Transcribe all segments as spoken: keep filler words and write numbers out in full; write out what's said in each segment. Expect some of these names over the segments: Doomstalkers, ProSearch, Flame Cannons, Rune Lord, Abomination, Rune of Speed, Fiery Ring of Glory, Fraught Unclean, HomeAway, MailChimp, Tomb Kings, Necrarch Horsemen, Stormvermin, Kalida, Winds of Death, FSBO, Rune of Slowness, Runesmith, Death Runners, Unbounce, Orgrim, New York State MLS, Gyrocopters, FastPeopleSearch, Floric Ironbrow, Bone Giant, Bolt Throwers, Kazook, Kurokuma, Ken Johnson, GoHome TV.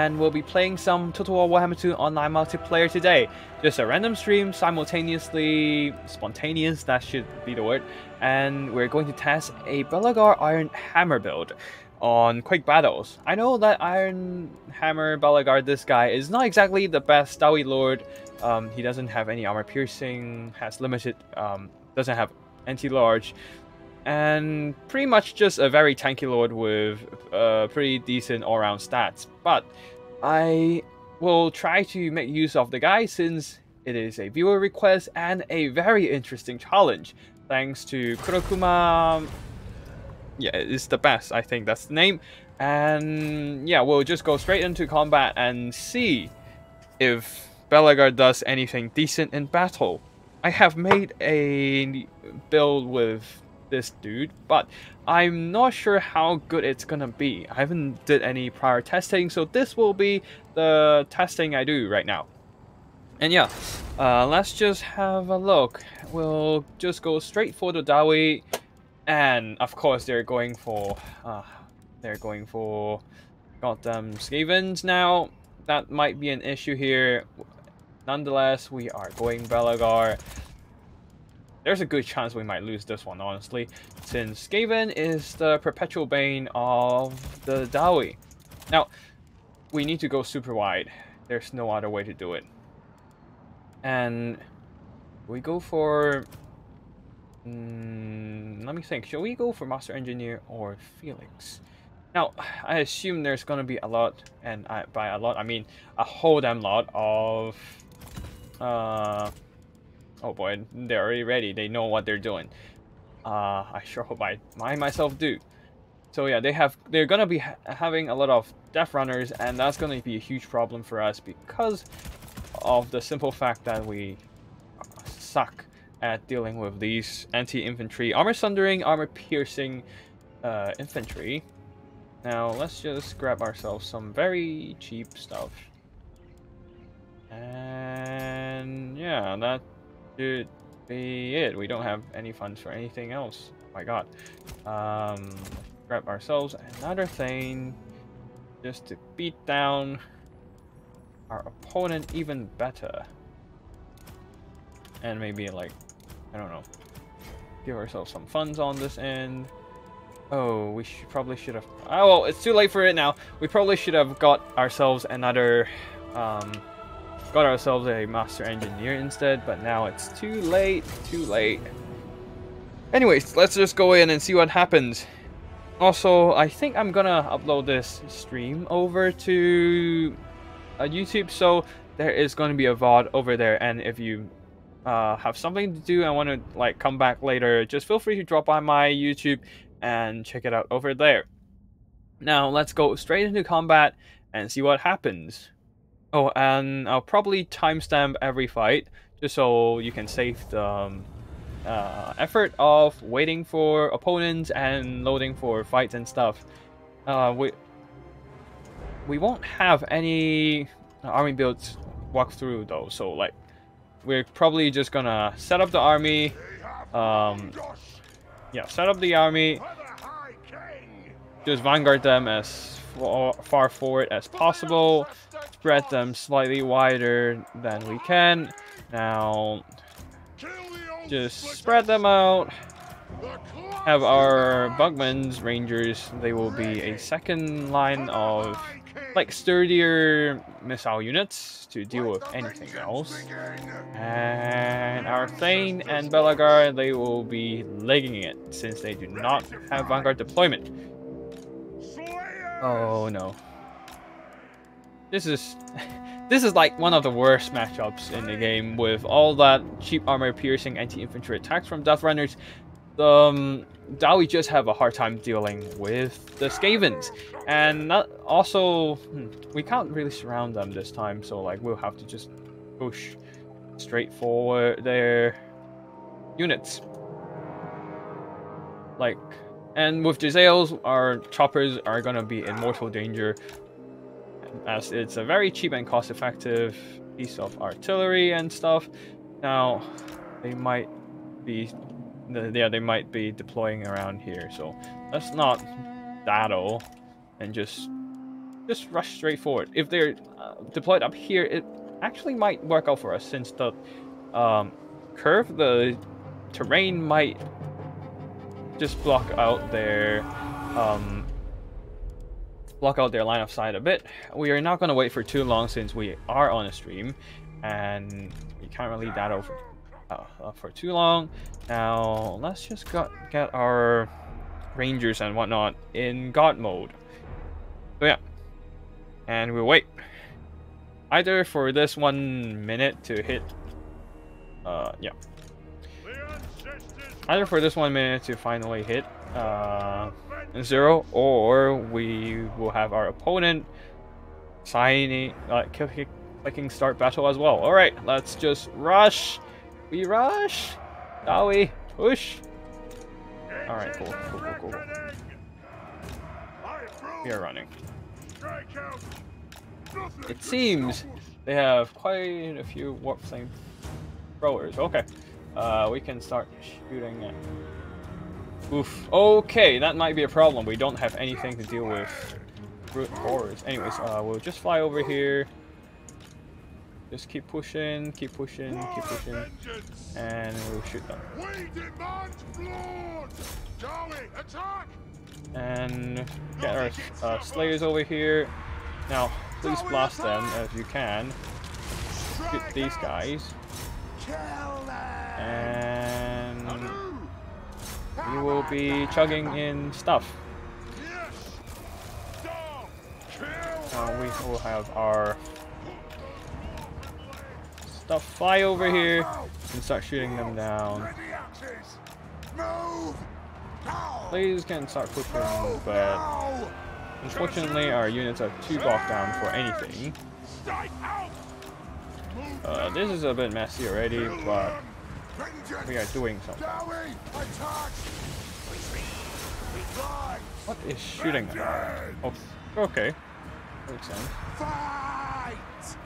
and we'll be playing some Total War Warhammer two online multiplayer today. Just a random stream, simultaneously spontaneous, that should be the word, and we're going to test a Belegar Ironhammer build on quick battles. I know that Ironhammer Belegar, this guy, is not exactly the best Dawi Lord. Um, he doesn't have any armor piercing, has limited, um, doesn't have anti-large, and pretty much just a very tanky lord with uh, pretty decent all-round stats. But I will try to make use of the guy since it is a viewer request and a very interesting challenge. Thanks to Kurokuma... yeah, it's the best, I think that's the name. And yeah, we'll just go straight into combat and see if Belegar does anything decent in battle. I have made a build with this dude, but I'm not sure how good it's gonna be. I haven't did any prior testing, so this will be the testing I do right now. And yeah, uh, let's just have a look. We'll just go straight for the Dawi, and of course they're going for uh, they're going for goddamn Skavens now. That might be an issue here. Nonetheless, we are going Belegar. There's a good chance we might lose this one, honestly, since Skaven is the perpetual bane of the Dawi. Now, we need to go super wide. There's no other way to do it. And we go for... Mm, let me think. Shall we go for Master Engineer or Felix? Now, I assume there's going to be a lot, and I, by a lot, I mean a whole damn lot of... Uh... Oh boy, they're already ready. They know what they're doing. Uh, I sure hope I, I myself do. So yeah, they have, they're gonna be ha having a lot of Death Runners, and that's gonna be a huge problem for us because of the simple fact that we suck at dealing with these anti-infantry, armor sundering, armor piercing uh, infantry. Now let's just grab ourselves some very cheap stuff. And yeah, that should be it. We don't have any funds for anything else. Oh my god. Um, grab ourselves another Thane just to beat down our opponent even better. And maybe, like, I don't know, give ourselves some funds on this end. Oh, we should, probably should have... Oh, well, it's too late for it now. We probably should have got ourselves another... Um, Got ourselves a Master Engineer instead, but now it's too late, too late. Anyways, let's just go in and see what happens. Also, I think I'm gonna upload this stream over to uh, YouTube, so there is gonna be a V O D over there, and if you uh, have something to do and want to like come back later, just feel free to drop by my YouTube and check it out over there. Now, let's go straight into combat and see what happens. Oh, and I'll probably timestamp every fight, just so you can save the um, uh, effort of waiting for opponents and loading for fights and stuff. Uh, we, we won't have any army builds walkthrough though, so like, we're probably just gonna set up the army, um, yeah, set up the army, just vanguard them as far forward as possible, spread them slightly wider than we can. Now just spread them out, have our Bugman's Rangers, they will be a second line of like sturdier missile units to deal with anything else, and our Thane and Belegar, they will be legging it since they do not have vanguard deployment. Oh no. This is this is like one of the worst matchups in the game with all that cheap armor piercing anti-infantry attacks from Death Runners. The um, Dawi just have a hard time dealing with the Skavens, and not, also we can't really surround them this time, so like we'll have to just push straight forward their units. Like, and with Gisels, our choppers are gonna be in mortal danger, as it's a very cheap and cost-effective piece of artillery and stuff. Now, they might be, yeah, they might be deploying around here. So let's not battle and just just rush straight forward. If they're uh, deployed up here, it actually might work out for us, since the um, curve, the terrain might just block out their um, block out their line of sight a bit. We are not going to wait for too long, since we are on a stream, and we can't really leave that over uh, for too long. Now let's just got, get our Rangers and whatnot in God mode. So yeah, and we'll wait either for this one minute to hit. Uh, yeah. Either for this one minute to finally hit uh, zero, or we will have our opponent signing, uh, clicking start battle as well. All right, let's just rush. We rush. Now we push. All right, cool, cool, cool, cool. We are running. It seems they have quite a few warp flame throwers. Okay. Uh, we can start shooting it. Oof. Okay, that might be a problem. We don't have anything to deal with brute horrors. Anyways, uh, we'll just fly over here. Just keep pushing, keep pushing, keep pushing, and we'll shoot them. And get our uh, Slayers over here. Now, please blast them if you can. Shoot these guys. And we will be chugging in stuff. Uh, we will have our stuff fly over here and start shooting them down. Please can start pushing, but unfortunately our units are too bogged down for anything. Uh, this is a bit messy already, but we are doing something. What is shooting about? Oh, okay. Makes sense.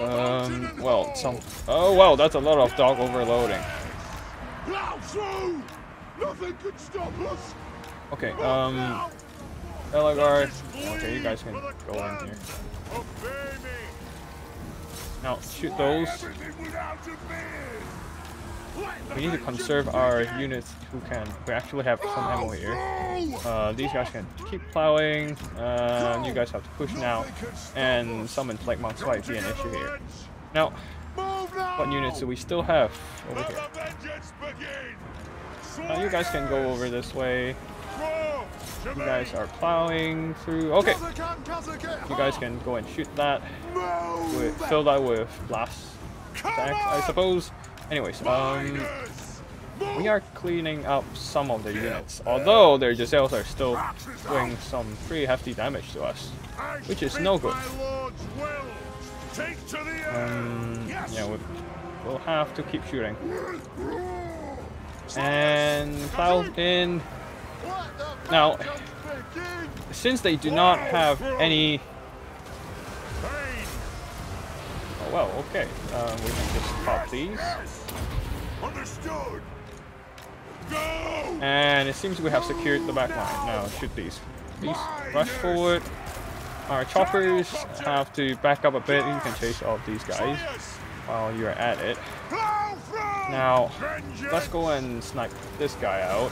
Um, well, some... Oh, well, that's a lot of dog overloading. Okay, um... Belegar. Okay, you guys can go in here. Now, shoot those. We need to conserve our units who can. We actually have some ammo here. Uh, these guys can keep plowing. Uh, you guys have to push now. And summon Plague Monks might be an issue here. Now, what units do we still have over here? Now, you guys can go over this way. You guys are plowing through. Okay, you guys can go and shoot that. With, fill that with blast attacks, I suppose. Anyways, um, we are cleaning up some of the units, although their Gisels are still doing some pretty hefty damage to us, which is no good. Um, yeah, we'll, we'll have to keep shooting. And plow in. Now, since they do not have any... Oh, well, okay. Um, we can just pop these. And it seems we have secured the back line. Now, shoot these. These rush forward. Our choppers have to back up a bit. You can chase all of these guys while you're at it. Now, let's go and snipe this guy out.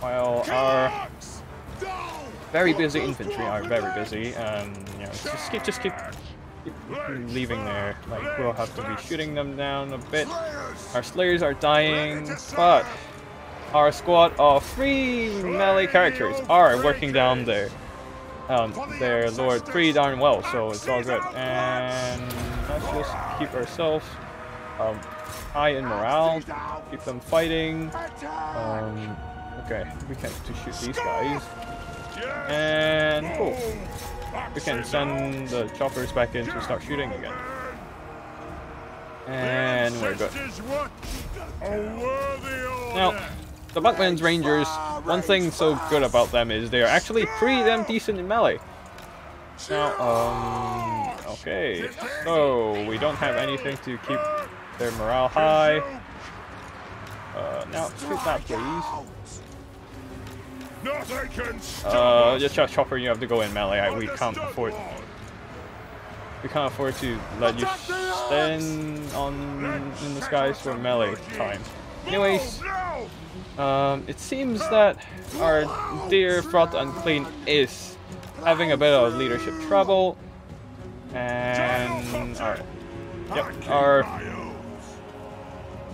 While our very busy infantry are very busy, and you know, just keep, just keep, keep leaving there. Like, we'll have to be shooting them down a bit. Our Slayers are dying, but our squad of three melee characters are working down there. Um, their lord pretty darn well, so it's all good. And let's just keep ourselves um, high in morale, keep them fighting. Um, okay, we can to shoot these guys. And cool. We can send the choppers back in to start shooting again. And we're good. Now, the Bugman's Rangers, one thing so good about them is they are actually pretty damn decent in melee. Now, um, okay. So, we don't have anything to keep their morale high. Uh, now, shoot that, please. Uh, yeah, ch chopper, you have to go in melee. I, we can't afford. We can't afford to let you stand on in the skies for melee time. Anyways, um, it seems that our dear Fraught Unclean is having a bit of leadership trouble, and our yep, our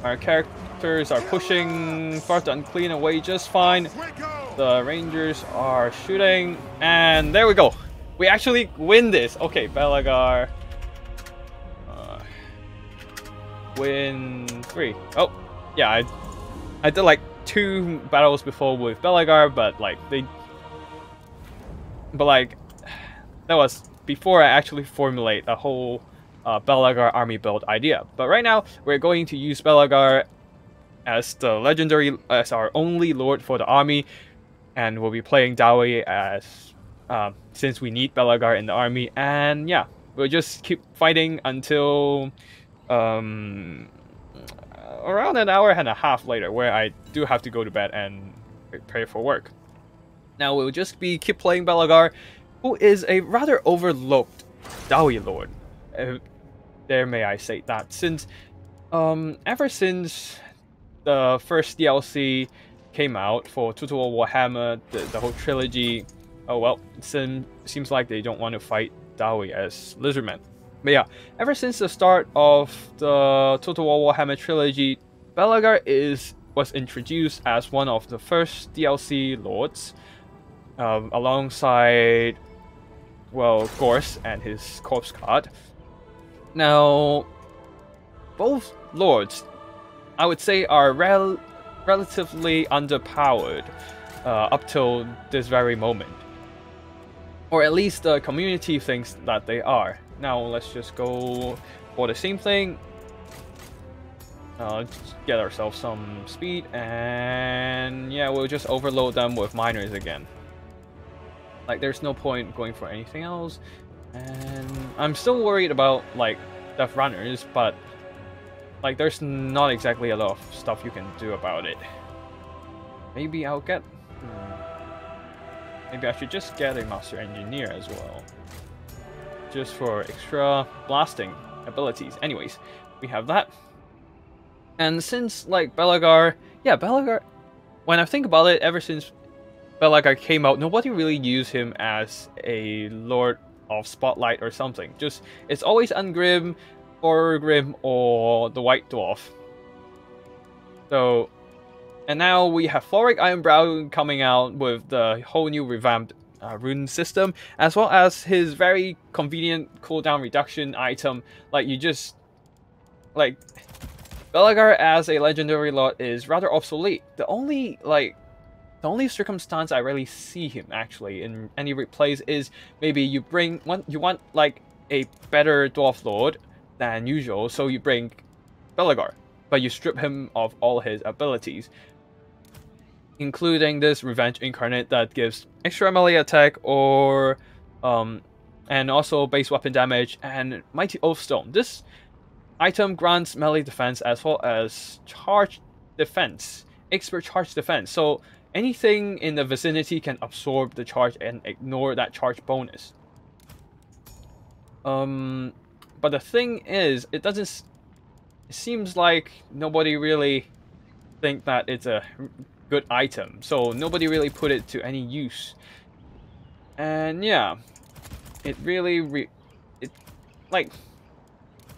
our characters are pushing Fraught Unclean away just fine. The Rangers are shooting, and there we go. We actually win this. Okay, Belegar uh, win three. Oh. Yeah, I, I did like two battles before with Belegar, but like they, but like that was before I actually formulate a whole uh, Belegar army build idea. But right now we're going to use Belegar as the legendary, as our only lord for the army, and we'll be playing Dawi as uh, since we need Belegar in the army, and yeah, we'll just keep fighting until. Um, around an hour and a half later, where I do have to go to bed and prepare for work. Now we'll just be keep playing Belegar, who is a rather overlooked Dawi lord. Uh, there may I say that, since um, ever since the first D L C came out for Total War Warhammer, the, the whole trilogy, oh well, it seem, seems like they don't want to fight Dawi as Lizardmen. But yeah, ever since the start of the Total War Warhammer trilogy, Belegar is was introduced as one of the first D L C lords, um, alongside, well, Gorse and his corpse guard. Now, both lords, I would say, are rel relatively underpowered uh, up till this very moment, or at least the community thinks that they are. Now let's just go for the same thing. Uh, just get ourselves some speed, and yeah, we'll just overload them with miners again. Like there's no point going for anything else. And I'm still worried about like Death Runners, but like there's not exactly a lot of stuff you can do about it. Maybe I'll get. Hmm. Maybe I should just get a Master Engineer as well, just for extra blasting abilities. Anyways, we have that. And since like Belegar, yeah, Belegar, when I think about it, ever since Belegar came out, nobody really used him as a Lord of Spotlight or something. Just, it's always Ungrim, Orgrim, or the White Dwarf. So, and now we have Floric Ironbrow coming out with the whole new revamped Uh, rune system, as well as his very convenient cooldown reduction item. Like you just like Belegar as a legendary lord is rather obsolete. The only like the only circumstance I really see him actually in any replays is maybe you bring one you want like a better dwarf lord than usual, so you bring Belegar, but you strip him of all his abilities, including this Revenge Incarnate that gives extra melee attack, or um, and also base weapon damage, and Mighty Oath Stone. This item grants melee defense as well as charge defense, expert charge defense. So anything in the vicinity can absorb the charge and ignore that charge bonus. Um, but the thing is, it doesn't. It seems like nobody really think that it's a good item, so nobody really put it to any use, and yeah, it really re it like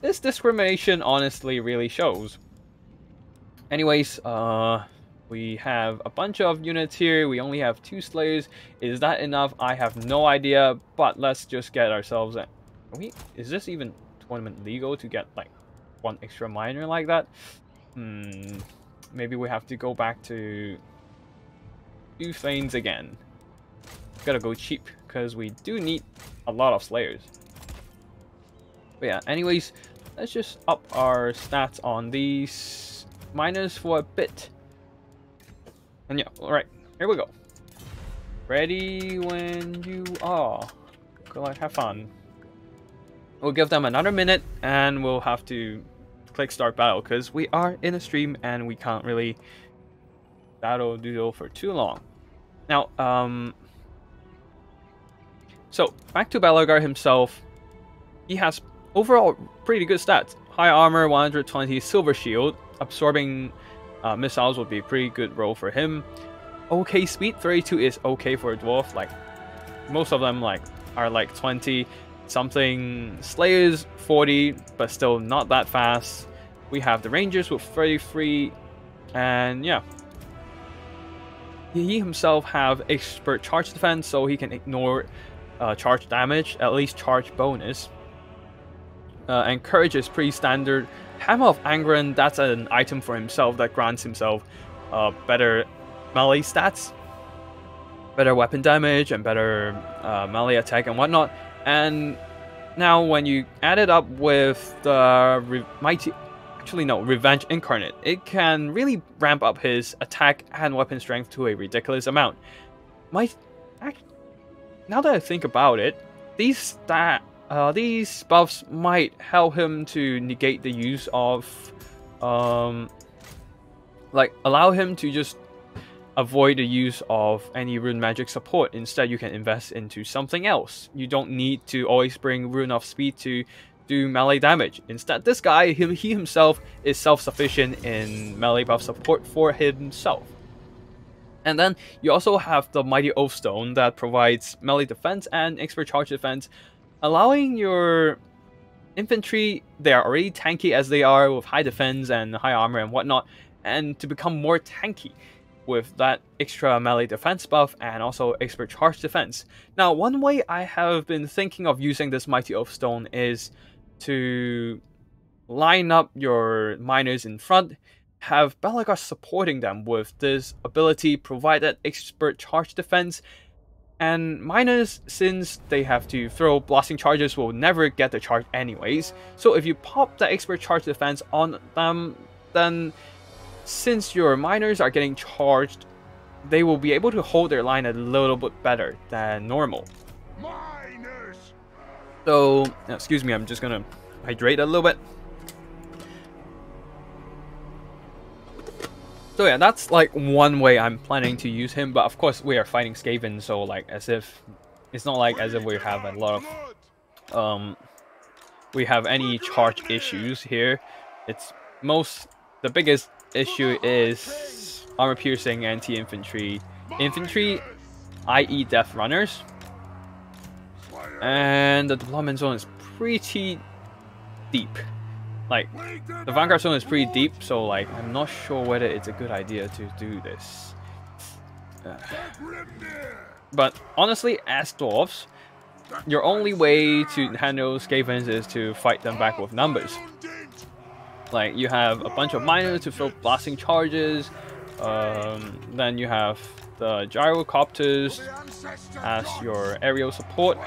this discrimination honestly really shows. Anyways, uh we have a bunch of units here. We only have two Slayers. Is that enough? I have no idea, but let's just get ourselves a we is this even tournament legal to get like one extra miner like that? Hmm. Maybe we have to go back to do Thanes again. Gotta go cheap, because we do need a lot of Slayers. But yeah, anyways, let's just up our stats on these miners for a bit. And yeah, alright, here we go. Ready when you are. Go like, have fun. We'll give them another minute, and we'll have to click start battle, because we are in a stream and we can't really battle doodle for too long. Now, um... so, back to Belegar himself. He has overall pretty good stats. High armor, one hundred twenty, silver shield. Absorbing uh, missiles would be a pretty good roll for him. Okay speed, thirty-two is okay for a dwarf. Like, most of them like are like twenty something. Slayers, forty, but still not that fast. We have the Rangers with thirty-three, and yeah. He himself have expert charge defense, so he can ignore uh, charge damage, at least charge bonus. Uh, and courage is pretty standard. Hammer of Angren, that's an item for himself that grants himself uh, better melee stats, better weapon damage, and better uh, melee attack and whatnot. And now when you add it up with the Re Mighty... Actually, no, Revenge Incarnate, it can really ramp up his attack and weapon strength to a ridiculous amount. My, actually, now that I think about it, these stat, uh, these buffs might help him to negate the use of, um, like allow him to just avoid the use of any rune magic support. Instead, you can invest into something else. You don't need to always bring Rune of Speed to do melee damage. Instead, this guy, he, he himself is self-sufficient in melee buff support for himself. And then you also have the Mighty Oath Stone that provides melee defense and expert charge defense, allowing your infantry, they are already tanky as they are with high defense and high armor and whatnot, and to become more tanky with that extra melee defense buff and also expert charge defense. Now, one way I have been thinking of using this Mighty Oath Stone is to line up your miners in front, have Belegar supporting them with this ability, provide that expert charge defense, and miners, since they have to throw blasting charges, will never get the charge anyways. So if you pop that expert charge defense on them, then since your miners are getting charged, they will be able to hold their line a little bit better than normal. Miners! So, excuse me, I'm just gonna hydrate a little bit. So yeah, that's like one way I'm planning to use him, but of course we are fighting Skaven, so like as if... It's not like as if we have a lot of... Um, we have any charge issues here. It's most... The biggest issue is armor piercing anti-infantry infantry, that is Death Runners, and the deployment zone is pretty deep. Like the vanguard zone is pretty deep, so like I'm not sure whether it's a good idea to do this. Uh, but honestly, as dwarves, your only way to handle Skavens is to fight them back with numbers. Like, you have a bunch of miners to throw blasting charges, um, then you have the Gyrocopters as your aerial support.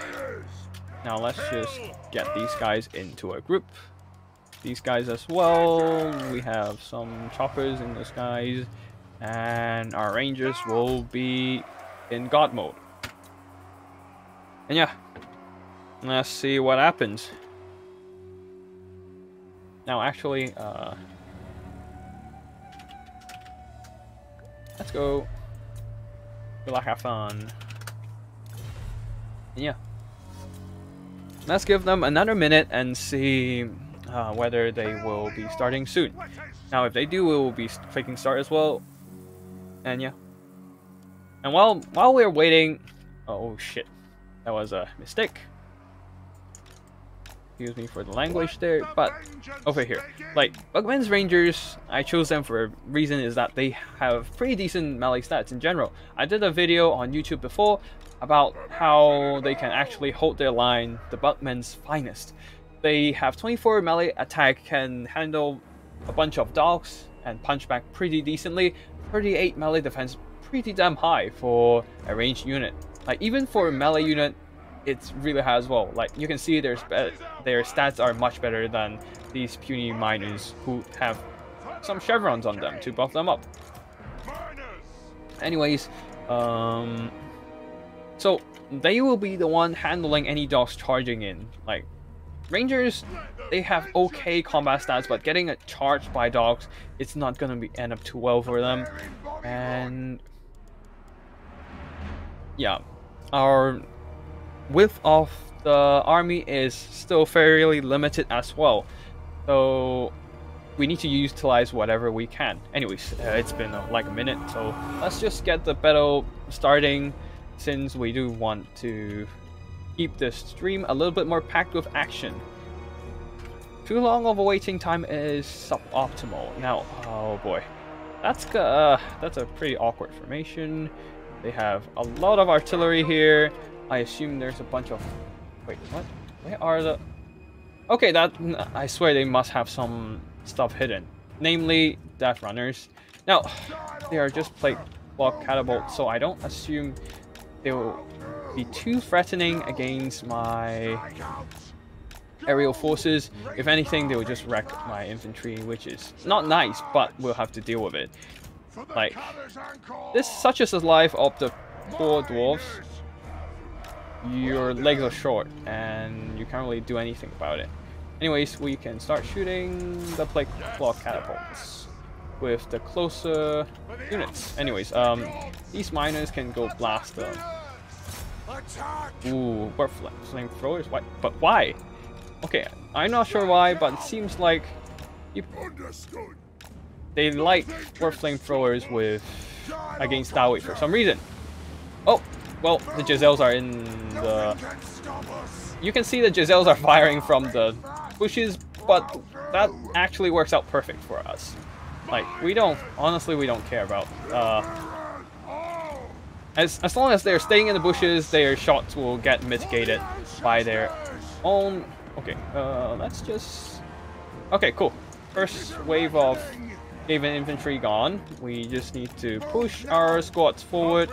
Now let's just get these guys into a group. These guys as well, we have some choppers in the skies, and our Rangers will be in God mode. And yeah, let's see what happens. Now, actually, uh, let's go. Good luck, have fun. Yeah. Let's give them another minute and see uh, whether they will be starting soon. Now, if they do, we will be clicking start as well. And yeah. And while, while we're waiting... Oh, shit. That was a mistake. Excuse me for the language there, but over here, like Bugman's Rangers, I chose them for a reason is that they have pretty decent melee stats in general. I did a video on YouTube before about how they can actually hold their line, the Bugman's finest. They have twenty-four melee attack, can handle a bunch of dogs and punch back pretty decently, thirty-eight melee defense, pretty damn high for a ranged unit. Like even for a melee unit, it's really high as well. Like you can see their their stats are much better than these puny miners who have some chevrons on them to buff them up. Anyways, um, so they will be the one handling any dogs charging in. Like Rangers, they have okay combat stats, but getting charged by dogs, it's not gonna be end up too well for them. And yeah, our width of the army is still fairly limited as well. So we need to utilize whatever we can. Anyways, uh, it's been uh, like a minute, so let's just get the battle starting, since we do want to keep the stream a little bit more packed with action. Too long of a waiting time is suboptimal. Now, oh boy, that's uh, that's a pretty awkward formation. They have a lot of artillery here. I assume there's a bunch of... Wait, what? Where are the... Okay, that... I swear they must have some stuff hidden. Namely, Death Runners. Now, they are just plate block catapults, so I don't assume they will be too threatening against my aerial forces. If anything, they will just wreck my infantry, which is not nice, but we'll have to deal with it. Like, this such is the life of the poor dwarves. Your legs are short and you can't really do anything about it. Anyways, we can start shooting the plate block catapults with the closer units. Anyways, um, these miners can go blast them. Ooh, warp flame throwers? Why? But why? Okay, I'm not sure why, but it seems like you... they like warp flame throwers with against Dawi for some reason. Oh, well, the Gisels are in the... You can see the Gisels are firing from the bushes, but that actually works out perfect for us. Like, we don't... Honestly, we don't care about... Uh, as, as long as they're staying in the bushes, their shots will get mitigated by their own... Okay, uh, let's just... Okay, cool. First wave of Skaven infantry gone. We just need to push our squads forward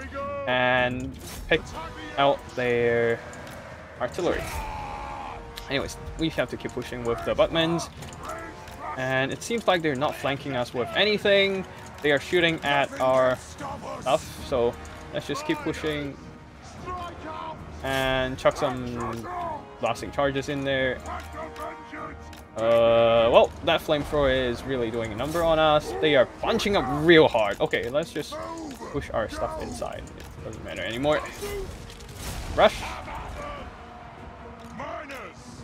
and pick out their artillery. Anyways, we have to keep pushing with the Bugmans. And it seems like they're not flanking us with anything. They are shooting at our stuff, so let's just keep pushing and chuck some blasting charges in there. Uh, well, that flamethrower is really doing a number on us. They are punching up real hard. Okay, let's just push our stuff inside. It doesn't matter anymore. Rush.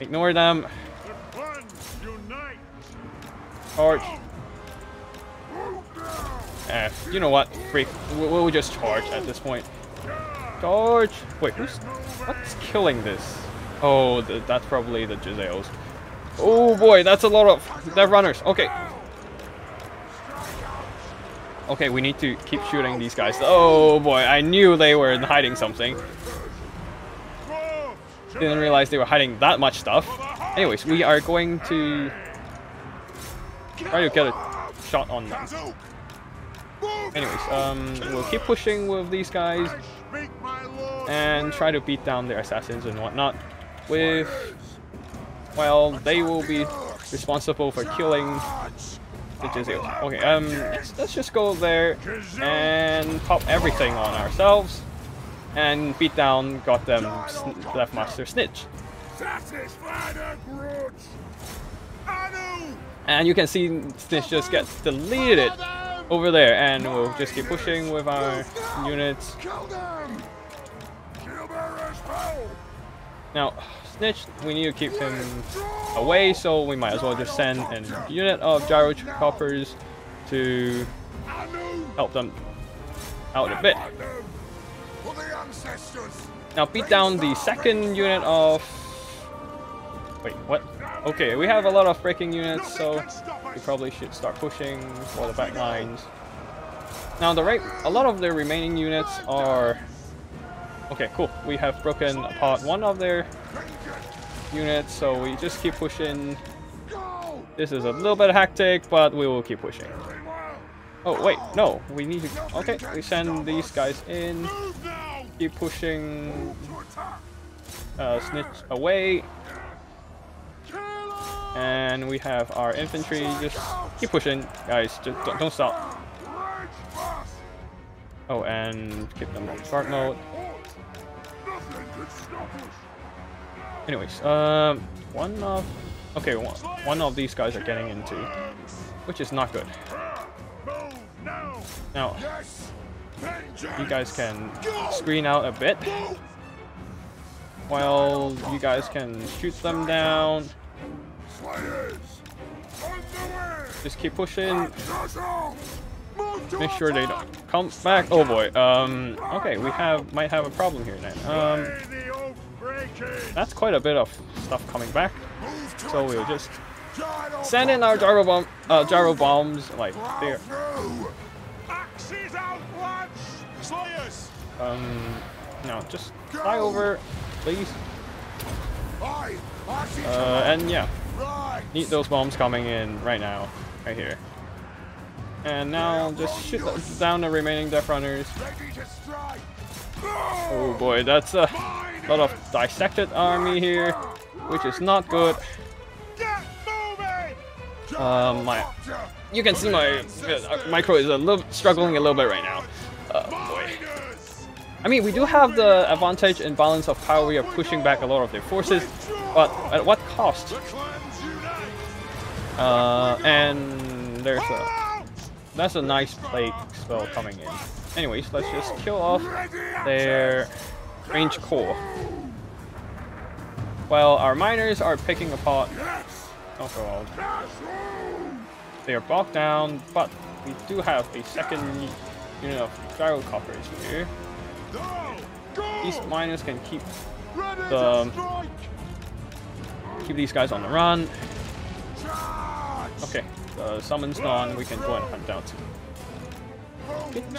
Ignore them. Charge. Eh, you know what? Freak. We'll just charge at this point. Charge. Wait, who's... What's killing this? Oh, th that's probably the Gisels. Oh boy, that's a lot of... They're runners. Okay. Okay, we need to keep shooting these guys. Oh boy, I knew they were hiding something. Didn't realize they were hiding that much stuff. Anyways, we are going to... try to get a shot on them. Anyways, um, we'll keep pushing with these guys and try to beat down their assassins and whatnot with... Well, they will be responsible for killing the Gisels. Okay, um, let's just go there and pop everything on ourselves and beat down goddamn Deathmaster Snikch. And you can see Snikch just gets deleted over there, and we'll just keep pushing with our units. Now, Snikch, we need to keep him away, so we might as well just send a unit of Gyrocopters to help them out a bit. Now beat down the second unit of... Wait, what? Okay, we have a lot of breaking units, so we probably should start pushing for the back lines. Now the right, a lot of their remaining units are... Okay, cool. We have broken apart one of their units, so we just keep pushing. This is a little bit hectic, but we will keep pushing. Oh, wait, no. We need to... Okay, we send these guys in. Keep pushing uh, Snikch away. And we have our infantry. Just keep pushing, guys. Just don't, don't stop. Oh, and keep them on start mode. Anyways, um, one of... Okay, one, one of these guys are getting into, which is not good. Now, you guys can screen out a bit while you guys can shoot them down. Just keep pushing. Make sure they don't come back. Oh boy. Um. Okay, we have might have a problem here then. Um. That's quite a bit of stuff coming back. So we'll just send in our gyro bomb, uh, gyro bombs like there. Um. No, just fly over, please. Uh. And yeah. Need those bombs coming in right now, right here. And now just shoot down the remaining Death Runners. Oh boy, that's a lot of dissected army here, which is not good. Um, my, you can see my uh, micro is a little struggling a little bit right now. Uh, boy. I mean, we do have the advantage and balance of power. We are pushing back a lot of their forces, but at what cost? Uh, and there's a. That's a nice plague spell coming in. Anyways, let's just kill off their range core. While our miners are picking apart. Oh god. They are bogged down, but we do have a second unit of Gyrocopters here. These miners can keep the keep these guys on the run. Okay. Uh, summons on, we can go and hunt down too.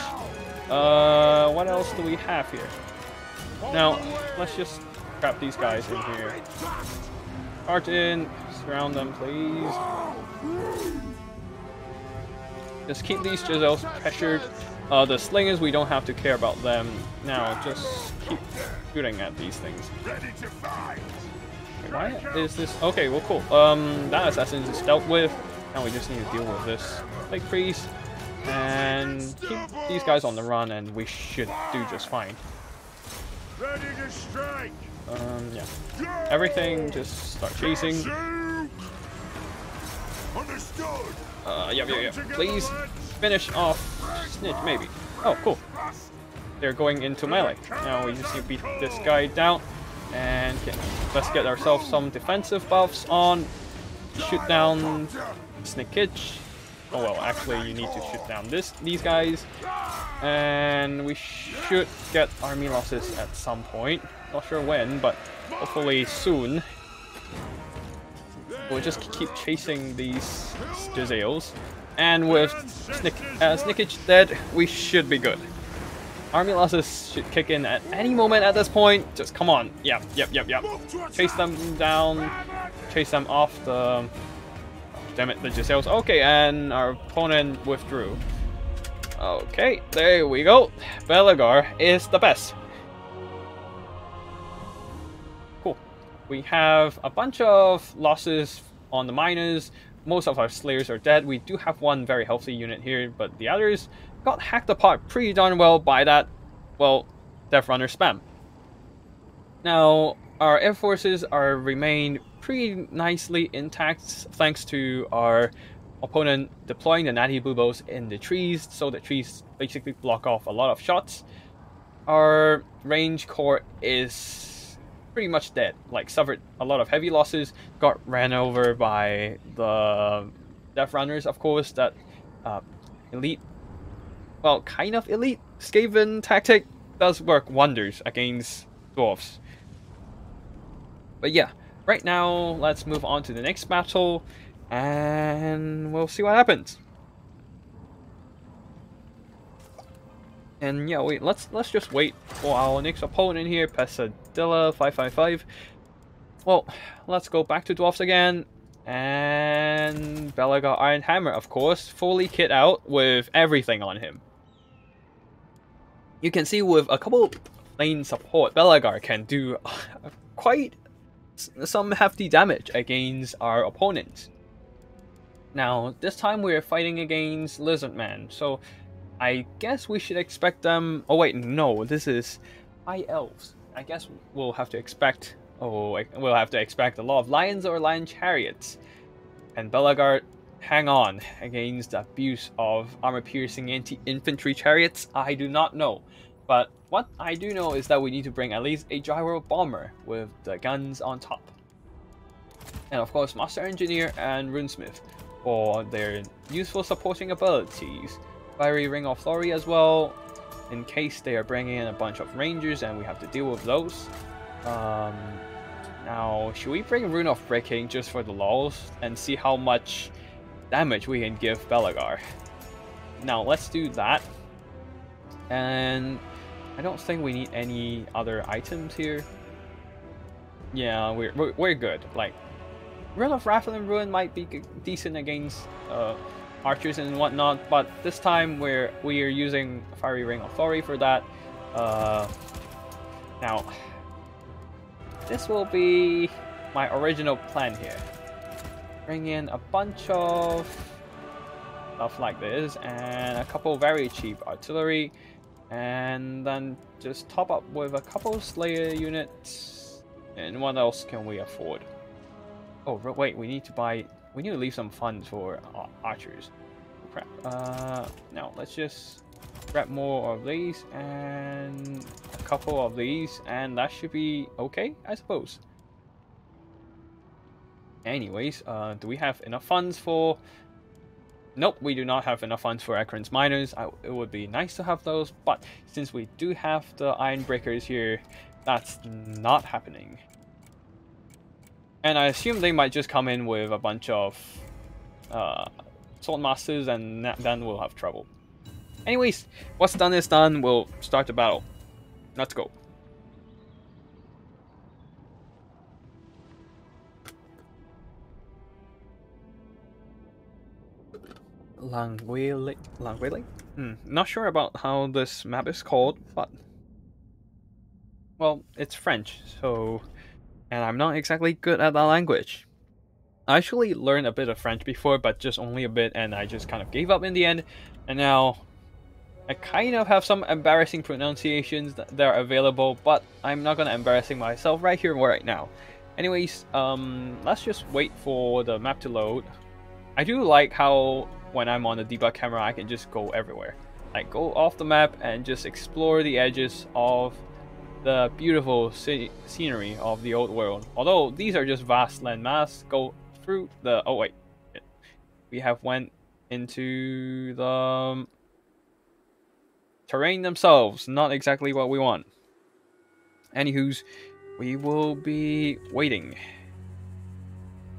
Uh, what else do we have here? Now, let's just grab these guys in here. Cart in, surround them, please. Just keep these Gisels pressured. Uh, the slingers, we don't have to care about them. Now, just keep shooting at these things. Why is this? Okay, well, cool. Um, that assassin is dealt with. Now we just need to deal with this plague priest and keep these guys on the run, and we should do just fine. Ready to strike. Um, yeah. Everything, just start chasing. Understood. Uh, yeah, yeah, yeah. Please finish off Snitch, maybe. Oh, cool. They're going into melee. Now we just need to beat this guy down, and get, let's get ourselves some defensive buffs on. Shoot down Snikch. Oh well, actually you need to shoot down this these guys, and we should get army losses at some point. Not sure when, but hopefully soon. We'll just keep chasing these Gisels, and with Snikch, uh, Snikch dead, we should be good. Army losses should kick in at any moment at this point. Just come on. Yep, yep, yep, yep. Chase them down. Chase them off the... Oh, damn it, the Gisels. Okay, and our opponent withdrew. Okay, there we go. Belegar is the best. Cool. We have a bunch of losses on the miners. Most of our Slayers are dead. We do have one very healthy unit here, but the others... got hacked apart pretty darn well by that, well, Death Runner spam. Now, our air forces are remained pretty nicely intact thanks to our opponent deploying the natty buboes in the trees, so the trees basically block off a lot of shots. Our range core is pretty much dead, like suffered a lot of heavy losses, got ran over by the Death Runners, of course, that uh, elite. Well, kind of elite Skaven tactic does work wonders against dwarves. But yeah, right now, let's move on to the next battle, and we'll see what happens. And yeah, wait, let's let's just wait for our next opponent here, Pasadilla five five five. Well, let's go back to dwarves again. And Belegar Ironhammer, of course, fully kit out with everything on him. You can see with a couple lane support, Belegar can do quite some hefty damage against our opponents. Now, this time we're fighting against Lizardmen, so I guess we should expect them... Oh wait, no, this is High Elves. I guess we'll have to expect... Oh, we'll have to expect a lot of lions or lion chariots. And Belegar hang on against the abuse of armor-piercing anti-infantry chariots? I do not know. But what I do know is that we need to bring at least a gyro bomber with the guns on top. And of course, Master Engineer and Runesmith for their useful supporting abilities. Fiery Ring of Glory as well, in case they are bringing in a bunch of Rangers and we have to deal with those. Um, now, should we bring Rune of Breaking just for the lulz and see how much damage we can give Belegar? Now, let's do that. And I don't think we need any other items here. Yeah, we're, we're, we're good. Like, Rune of Rathlin Ruin might be decent against uh, archers and whatnot, but this time we're we are using Fiery Ring of Glory for that. Uh, now, this will be my original plan here. Bring in a bunch of stuff like this and a couple very cheap artillery, and then just top up with a couple Slayer units. And what else can we afford? Oh wait, we need to buy. We need to leave some funds for archers. Crap. Uh, now let's just grab more of these and a couple of these, and that should be okay, I suppose. Anyways, uh, do we have enough funds for? Nope, we do not have enough funds for Akron's Miners. I, it would be nice to have those, but since we do have the Iron Breakers here, that's not happening. And I assume they might just come in with a bunch of uh, Swordmasters, and then we'll have trouble. Anyways, what's done is done. We'll start the battle. Let's go. Languele? Languele? Hmm. Not sure about how this map is called, but... Well, it's French, so... And I'm not exactly good at that language. I actually learned a bit of French before, but just only a bit, and I just kind of gave up in the end. And now I kind of have some embarrassing pronunciations that are available, but I'm not gonna embarrassing myself right here right now. Anyways, um, let's just wait for the map to load. I do like how when I'm on the debug camera, I can just go everywhere. Like go off the map and just explore the edges of the beautiful scenery of the old world. Although these are just vast landmass, go through the... Oh wait, we have went into the terrain themselves. Not exactly what we want. Anywho's, we will be waiting.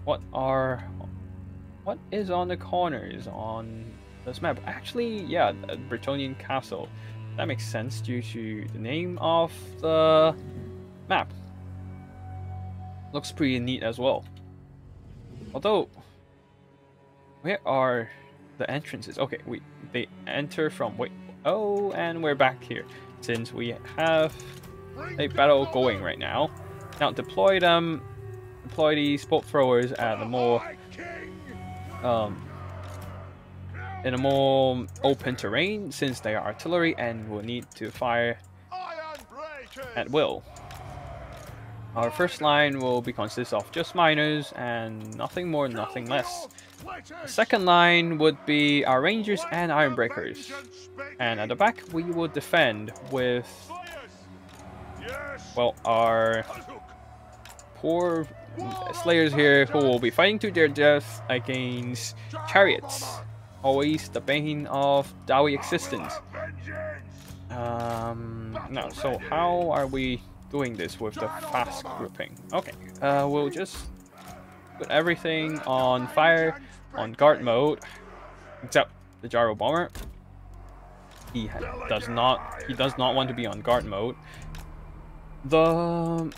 What are... What is on the corners on this map? Actually, yeah, the Bretonian Castle. That makes sense due to the name of the map. Looks pretty neat as well. Although, where are the entrances? Okay, we they enter from wait. Oh, and we're back here since we have a battle going right now. Now deploy them, deploy these bolt throwers at the more um. in a more open terrain, since they are artillery and will need to fire at will. Our first line will be consist of just Miners and nothing more, nothing less. The second line would be our Rangers and Iron Breakers, and at the back we will defend with, well, our poor Slayers here who will be fighting to their death against chariots. Always the bane of Dawi existence. Um, no, so how are we doing this with the fast grouping? Okay, uh, we'll just put everything on fire, on guard mode, except the gyro bomber. He does not. He does not want to be on guard mode. The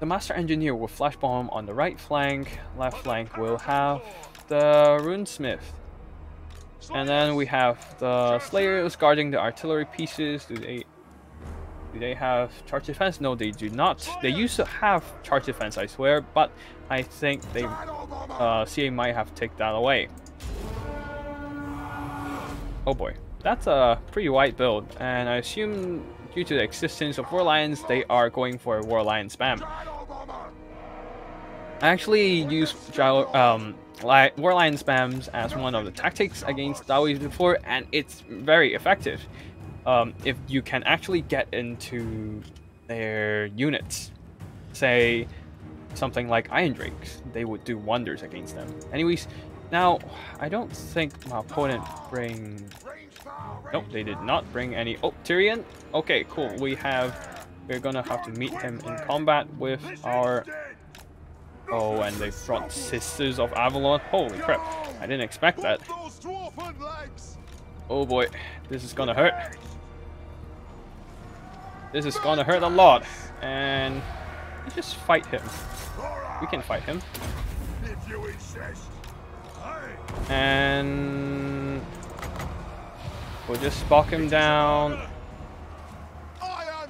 the Master Engineer will flash bomb on the right flank. Left flank will have the Runesmith, and then we have the Slayers guarding the artillery pieces. Do they do they have charge defense? No, they do not. They used to have charge defense, I swear, but I think they uh, C A might have taken that away. Oh boy, that's a pretty wide build, and I assume due to the existence of War Lions, they are going for a War Lion spam. I actually used um, War Lion spams as one of the tactics against Dawi before, and it's very effective um, if you can actually get into their units. Say something like Iron Drakes, they would do wonders against them. Anyways, now I don't think my opponent bring... Nope, they did not bring any... Oh, Tyrion? Okay, cool. We have... We're gonna have to meet him in combat with our... Oh, and they brought Sisters of Avalon. Holy crap. I didn't expect that. Oh boy, this is gonna hurt. This is gonna hurt a lot. And... just fight him. We can fight him. And... we'll just bog him down.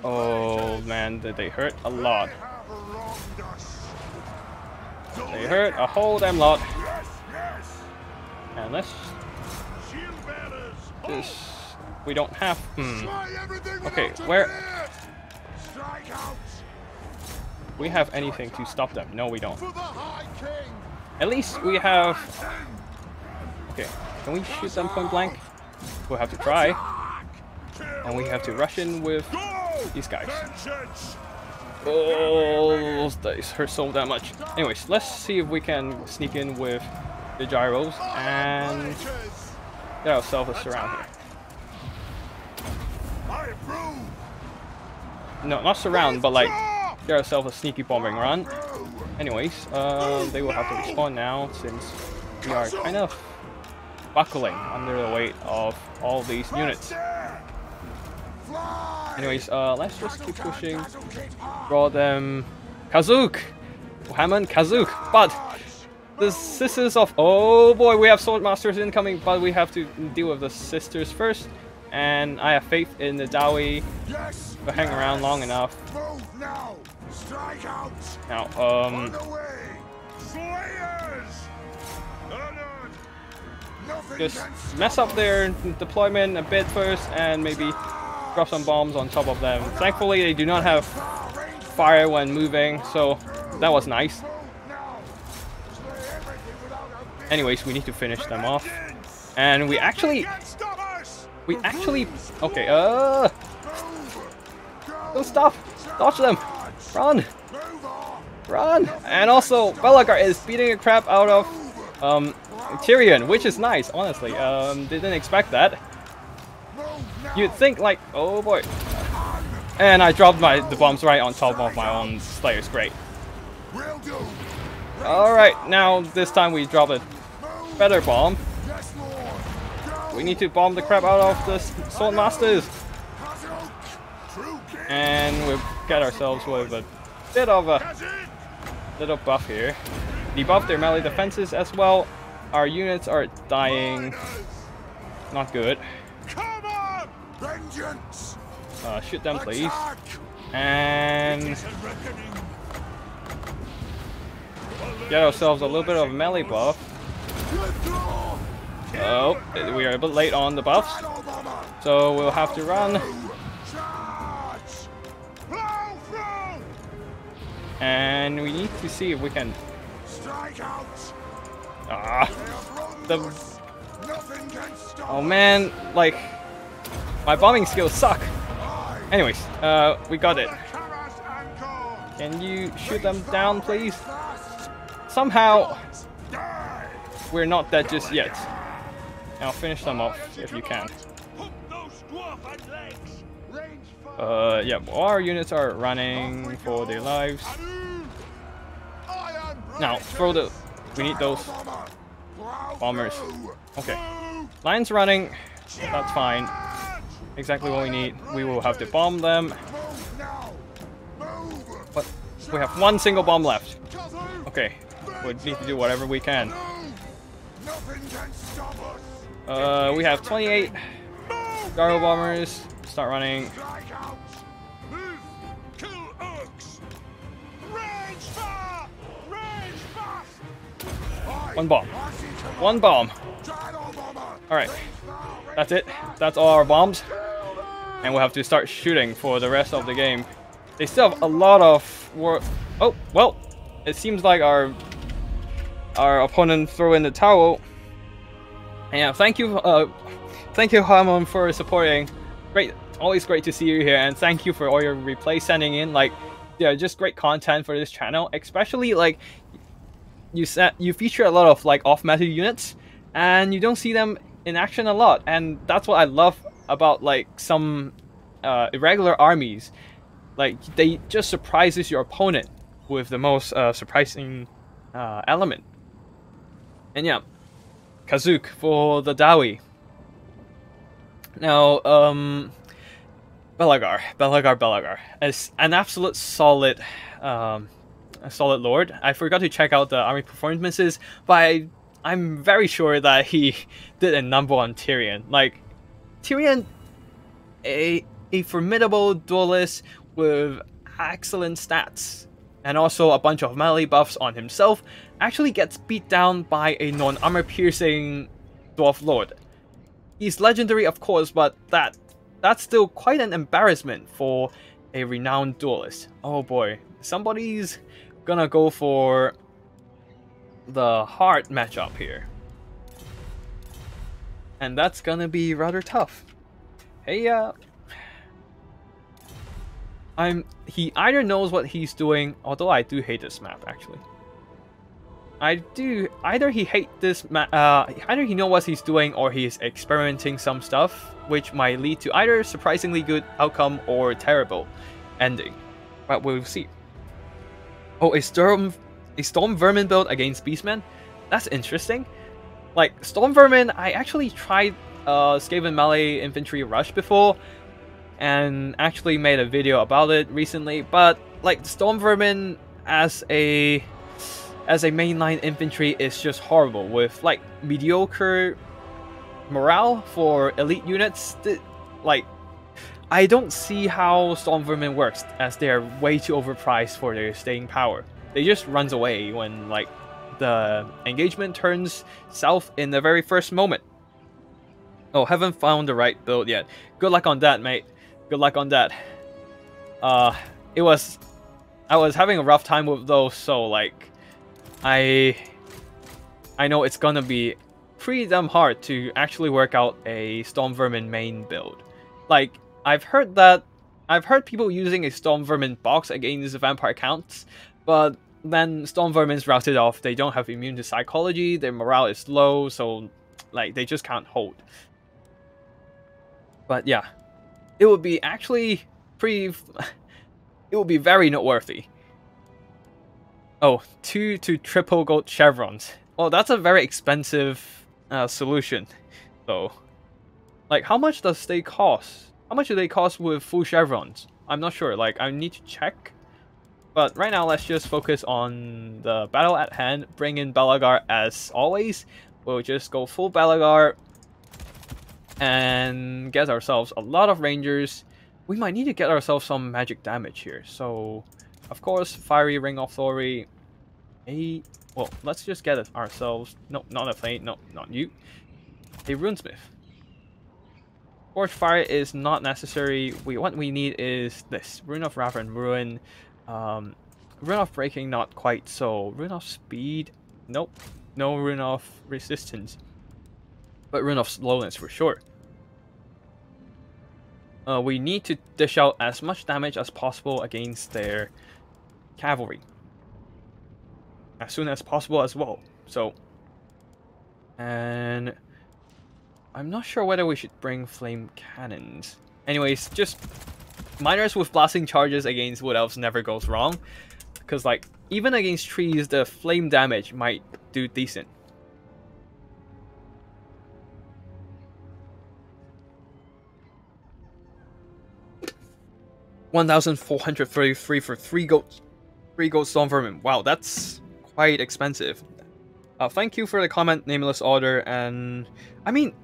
Oh man, did they hurt a lot. They hurt a whole damn lot. And let's... just... we don't have... Hmm. Okay, where... we have anything to stop them. No, we don't. At least we have... Okay, can we shoot them point blank? We'll have to try. And we have to rush in with these guys. Oh, that hurt so damn much. Anyways, let's see if we can sneak in with the gyros and get ourselves a surround here. No, not surround, but like... get ourselves a sneaky bombing run. Anyways, uh, they will have to respawn now since we are kind of buckling under the weight of all these units. Anyways, uh, let's just keep pushing. Draw them. Kazook! Hammond Kazook! But the Sisters of... oh boy, we have Swordmasters incoming, but we have to deal with the Sisters first. And I have faith in the Dawi to hang around long enough. Strike out. Now, um... Slayers. Just mess up their deployment a bit first and maybe drop some bombs on top of them. Thankfully, they do not have fire when moving, so that was nice. Anyways, we need to finish them off. And we actually... we actually... okay, uh... don't stop! Dodge them! Run! Run! And also, Belegar is beating the crap out of um, Tyrion, which is nice, honestly. Um, didn't expect that. You'd think like, oh boy. And I dropped my the bombs right on top of my own Slayers, great. Alright, now this time we drop a better bomb. We need to bomb the crap out of the Swordmasters. And we'll get ourselves with a bit of a little buff here. Debuff their melee defenses as well. Our units are dying. Not good. Uh, shoot them, please. And... get ourselves a little bit of melee buff. Oh, we are a bit late on the buffs. So we'll have to run. And we need to see if we can... ah, the... oh man, like... my bombing skills suck. Anyways, uh, we got it. Can you shoot them down, please? Somehow, we're not dead just yet. Now finish them off if you can. Uh, yeah, all our units are running for their lives. Now, throw the... we need those bombers. Okay. Lion's running. That's fine. Exactly what we need. We will have to bomb them. But we have one single bomb left. Okay. We need to do whatever we can. Uh, we have twenty-eight Gyro Bombers. Start running. One bomb. One bomb. Alright. That's it. That's all our bombs. And we'll have to start shooting for the rest of the game. They still have a lot of war... oh, well. it seems like our our opponent threw in the towel. Yeah, thank you, uh, thank you, Harmon, for supporting. Great, always great to see you here, and thank you for all your replays sending in. Like, yeah, just great content for this channel, especially like you set, you feature a lot of like off-meta units, and you don't see them in action a lot, and that's what I love about like some uh, irregular armies. Like, they just surprises your opponent with the most uh, surprising uh, element. And yeah, Kazook for the Dawi. Now, um, Belegar, Belegar, Belegar. It's an absolute solid, um, a solid lord. I forgot to check out the army performances, but I, I'm very sure that he did a number on Tyrion. Like, Tyrion, a, a formidable duelist with excellent stats, and also a bunch of melee buffs on himself, actually gets beat down by a non-armor piercing Dwarf Lord. He's legendary, of course, but that that's still quite an embarrassment for a renowned duelist. Oh boy, somebody's gonna go for the hard matchup here. And that's gonna be rather tough. Hey, uh... I'm, he either knows what he's doing, although I do hate this map actually. I do either he hate this map, uh, either he knows what he's doing, or he is experimenting some stuff, which might lead to either surprisingly good outcome or terrible ending. But we'll see. Oh, a storm, a Stormvermin build against Beastmen. That's interesting. Like Stormvermin, I actually tried uh, Skaven melee infantry rush before, and actually made a video about it recently, but like Stormvermin as a as a mainline infantry is just horrible, with like mediocre morale for elite units. Like, I don't see how Stormvermin works, as they are way too overpriced for their staying power. They just runs away when like the engagement turns south in the very first moment. Oh, haven't found the right build yet. Good luck on that, mate. Good luck on that. Uh, it was, I was having a rough time with those, so like, I, I know it's gonna be pretty damn hard to actually work out a Stormvermin main build. Like, I've heard that, I've heard people using a Stormvermin box against the Vampire Counts, but then Stormvermin's routed off. They don't have immune to psychology. Their morale is low, so like they just can't hold. But yeah. It would be actually pretty... It would be very noteworthy. Oh, two to triple gold chevrons. Well, that's a very expensive uh, solution, though. Like, how much does they cost? How much do they cost with full chevrons? I'm not sure. Like, I need to check. But right now, let's just focus on the battle at hand. Bring in Belegar as always. We'll just go full Belegar and get ourselves a lot of Rangers. We might need to get ourselves some magic damage here. So, of course, Fiery Ring of Glory. A well, let's just get it ourselves. No, not a Thane. No, not you. A Runesmith. Forge Fire is not necessary. We what we need is this Rune of Wrath and Ruin. Um, Rune of Breaking, not quite. So Rune of Speed. Nope. No Rune of Resistance. But Rune of Slowness for sure. Uh, we need to dish out as much damage as possible against their cavalry. As soon as possible as well. So, and I'm not sure whether we should bring flame cannons. Anyways, just miners with blasting charges against wood elves never goes wrong. Because like, even against trees, the flame damage might do decent. one thousand four hundred thirty-three for three gold, three gold Stormvermin. Wow, that's quite expensive. Uh, thank you for the comment, Nameless Order. And I mean,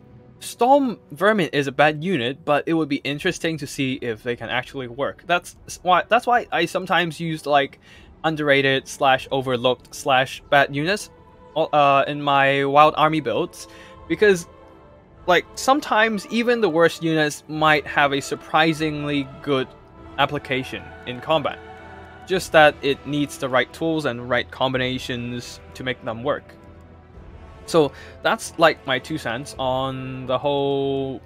Stormvermin is a bad unit, but it would be interesting to see if they can actually work. That's why. That's why I sometimes used like underrated slash overlooked slash bad units uh, in my wild army builds, because like sometimes even the worst units might have a surprisingly good application in combat. just that it needs the right tools and right combinations to make them work. So that's like my two cents on the whole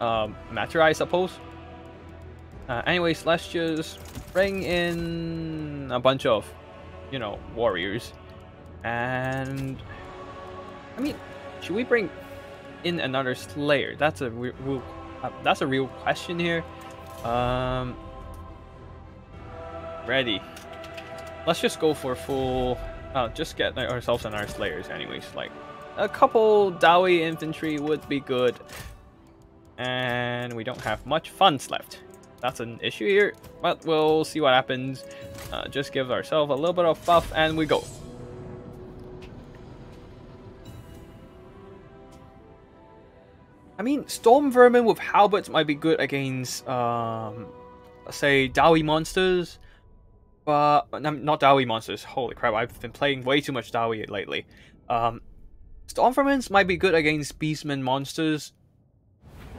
um, matter, I suppose. Uh, anyways, let's just bring in a bunch of, you know, warriors. And I mean, should we bring in another Slayer? That's a real, uh, that's a real question here. Um, ready. Let's just go for full. Uh, just get ourselves and our Slayers, anyways. Like a couple Dawi infantry would be good. And we don't have much funds left. That's an issue here, but we'll see what happens. Uh, just give ourselves a little bit of buff and we go. I mean, Stormvermin with Halberds might be good against, um, say, Dawi monsters. But, not Dawi monsters, holy crap, I've been playing way too much Dawi lately. Um, Stormvermins might be good against Beastmen monsters.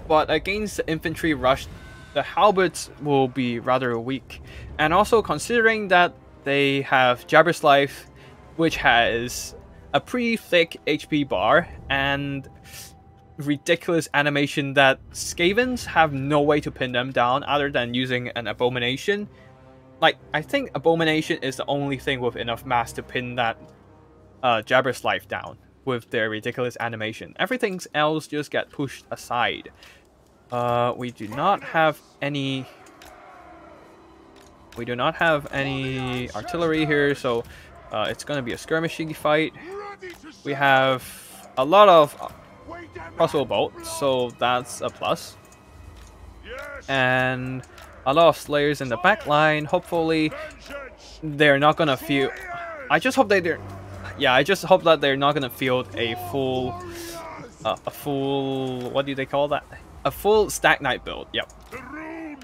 But against the infantry rush, the Halberds will be rather weak. And also considering that they have Jabberslythe, which has a pretty thick H P bar and ridiculous animation that Skavens have no way to pin them down other than using an abomination. Like, I think abomination is the only thing with enough mass to pin that uh, Jabberslythe down with their ridiculous animation. Everything else just get pushed aside. Uh, we do not have any... We do not have any artillery here, so uh, it's going to be a skirmishing fight. We have a lot of crossbow bolts, so that's a plus. And a lot of Slayers in the back line. Hopefully, they're not going to feel... I just hope they're... Yeah, I just hope that they're not going to field a full... Uh, a full... What do they call that? A full Stag Knight build, yep.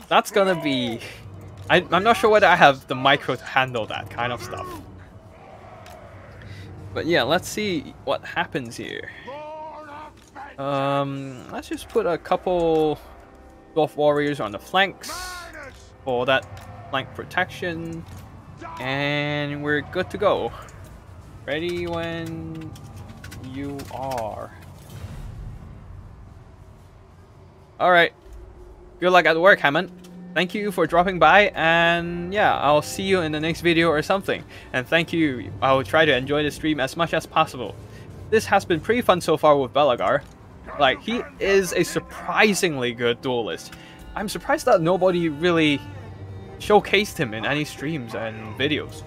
That's gonna be... I, I'm not sure whether I have the micro to handle that kind of stuff. But yeah, let's see what happens here. Um, let's just put a couple Dwarf Warriors on the flanks for that flank protection. And we're good to go. Ready when you are. Alright, good luck at work, Hammond. Thank you for dropping by, and yeah, I'll see you in the next video or something. And thank you, I will try to enjoy the stream as much as possible. This has been pretty fun so far with Belegar. Like, he is a surprisingly good duelist. I'm surprised that nobody really showcased him in any streams and videos.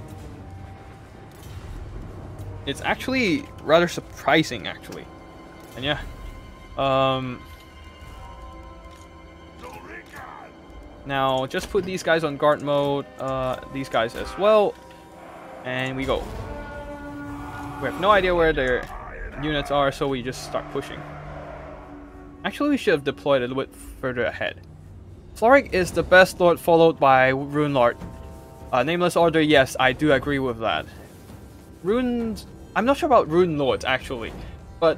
It's actually rather surprising, actually. And yeah, um... now, just put these guys on guard mode, uh, these guys as well, and we go. We have no idea where their units are, so we just start pushing. Actually, we should have deployed a little bit further ahead. Floric is the best lord followed by Rune Lord. Uh, Nameless Order, yes, I do agree with that. Rune... I'm not sure about Rune Lords, actually, but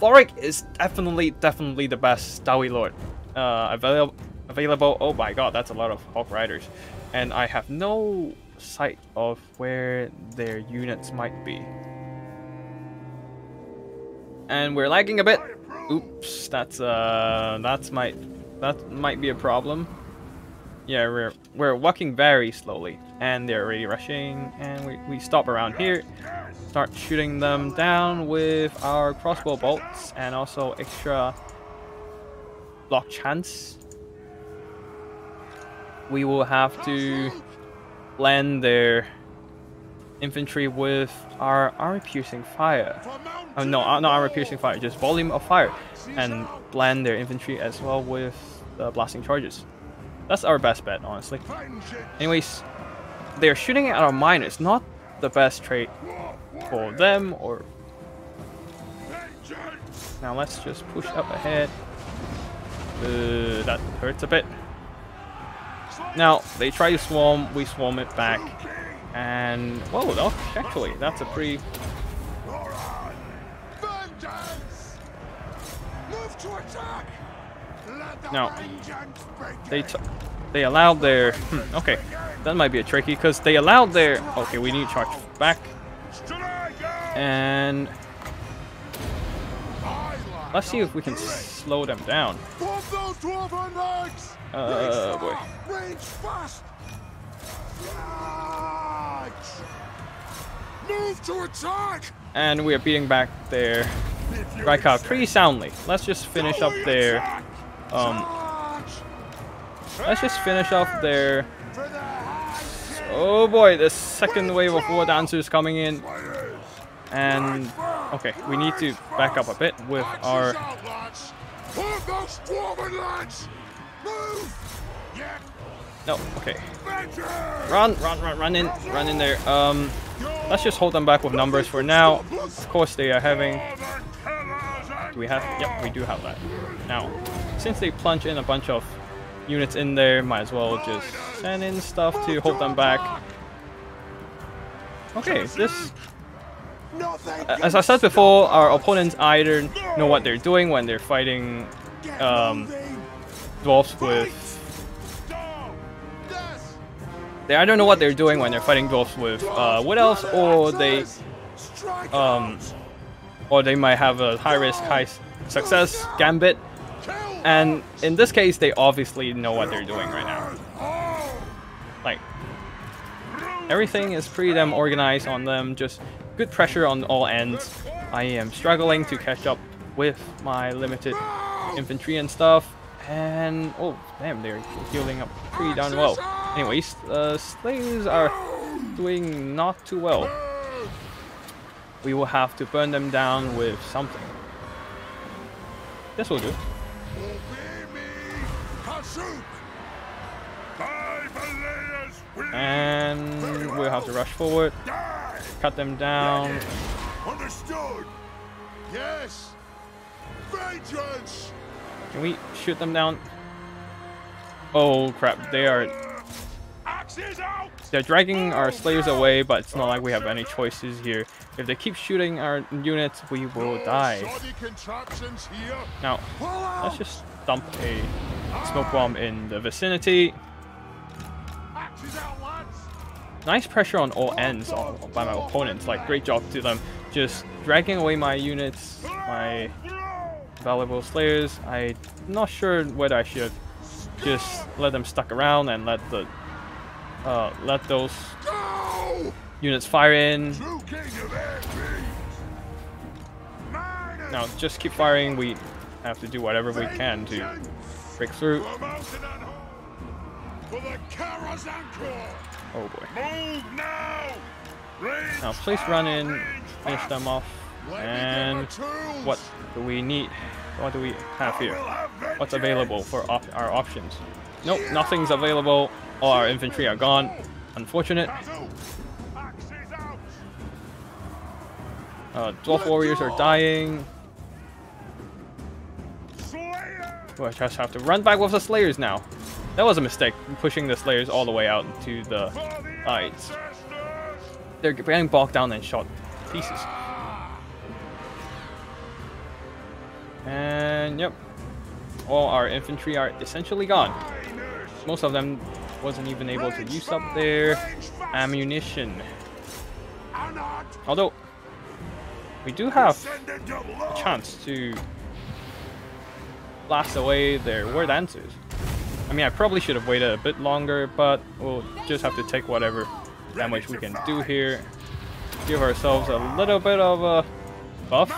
Floric is definitely, definitely the best Dawi Lord uh, available. Available. Oh my god, that's a lot of Hawk Riders. And I have no sight of where their units might be. And we're lagging a bit. Oops, that's uh that's might that might be a problem. Yeah, we're we're walking very slowly. And they're already rushing, and we, we stop around here. Start shooting them down with our crossbow bolts and also extra block chance. We will have to blend their infantry with our armor-piercing fire. Oh, no, not armor-piercing fire, just volume of fire. And blend their infantry as well with the blasting charges. That's our best bet, honestly. Anyways, they're shooting at our miners. Not the best trait for them. Or now let's just push up ahead. Uh, that hurts a bit. Now, they try to swarm, we swarm it back, and... whoa, no, actually, that's a pretty... No. They, t they allowed their... Hmm, okay. That might be a tricky because they allowed their... Okay, we need to charge back. And... let's see if we can slow them down. Uh, boy. Move to attack! And we are beating back their Rykar pretty soundly. Let's just finish up their um Let's just finish off their Oh boy, the second wave of War Dancers coming in. And okay, we need to back up a bit with our No, okay. Run, run, run, run in, run in there. Um, let's just hold them back with numbers for now. Of course they are having... Do we have... Yep, we do have that. Now, since they plunge in a bunch of units in there, might as well just send in stuff to hold them back. Okay, this... As I said before, our opponents either know what they're doing when they're fighting um, dwarves with... They either know what they're doing when they're fighting dwarves with uh, what else, or they, um, or they might have a high risk, high success gambit. And in this case, they obviously know what they're doing right now. Like everything is pretty damn organized on them. Just good pressure on all ends. I am struggling to catch up with my limited infantry and stuff. And oh damn, they're healing up pretty darn well. Anyways, uh, Slayers are doing not too well. We will have to burn them down with something. This will do. And we'll have to rush forward, cut them down. Understood. Yes. Vengeance. Can we shoot them down? Oh crap, they are... They're dragging our Slayers away, but it's not like we have any choices here. If they keep shooting our units, we will die. Now, let's just dump a smoke bomb in the vicinity. Nice pressure on all ends by my opponents, like great job to them. Just dragging away my units, my... valuable Slayers. I'm not sure whether I should just let them stuck around and let the uh, let those units fire in. Now just keep firing. We have to do whatever we can to break through. Oh boy! Now please run in, finish them off. And what do we need? What do we have here? What's available for op our options? Nope, nothing's available. All our infantry are gone. Unfortunate. Uh, Dwarf warriors are dying. Well, I just have to run back with the Slayers now. That was a mistake, pushing the Slayers all the way out to the sides. They're getting bogged down and shot to pieces. And yep, all our infantry are essentially gone. Most of them wasn't even able to use up their ammunition. Although, we do have a chance to blast away their War Dancers. I mean, I probably should have waited a bit longer, but we'll just have to take whatever damage we can do here. Give ourselves a little bit of a buff.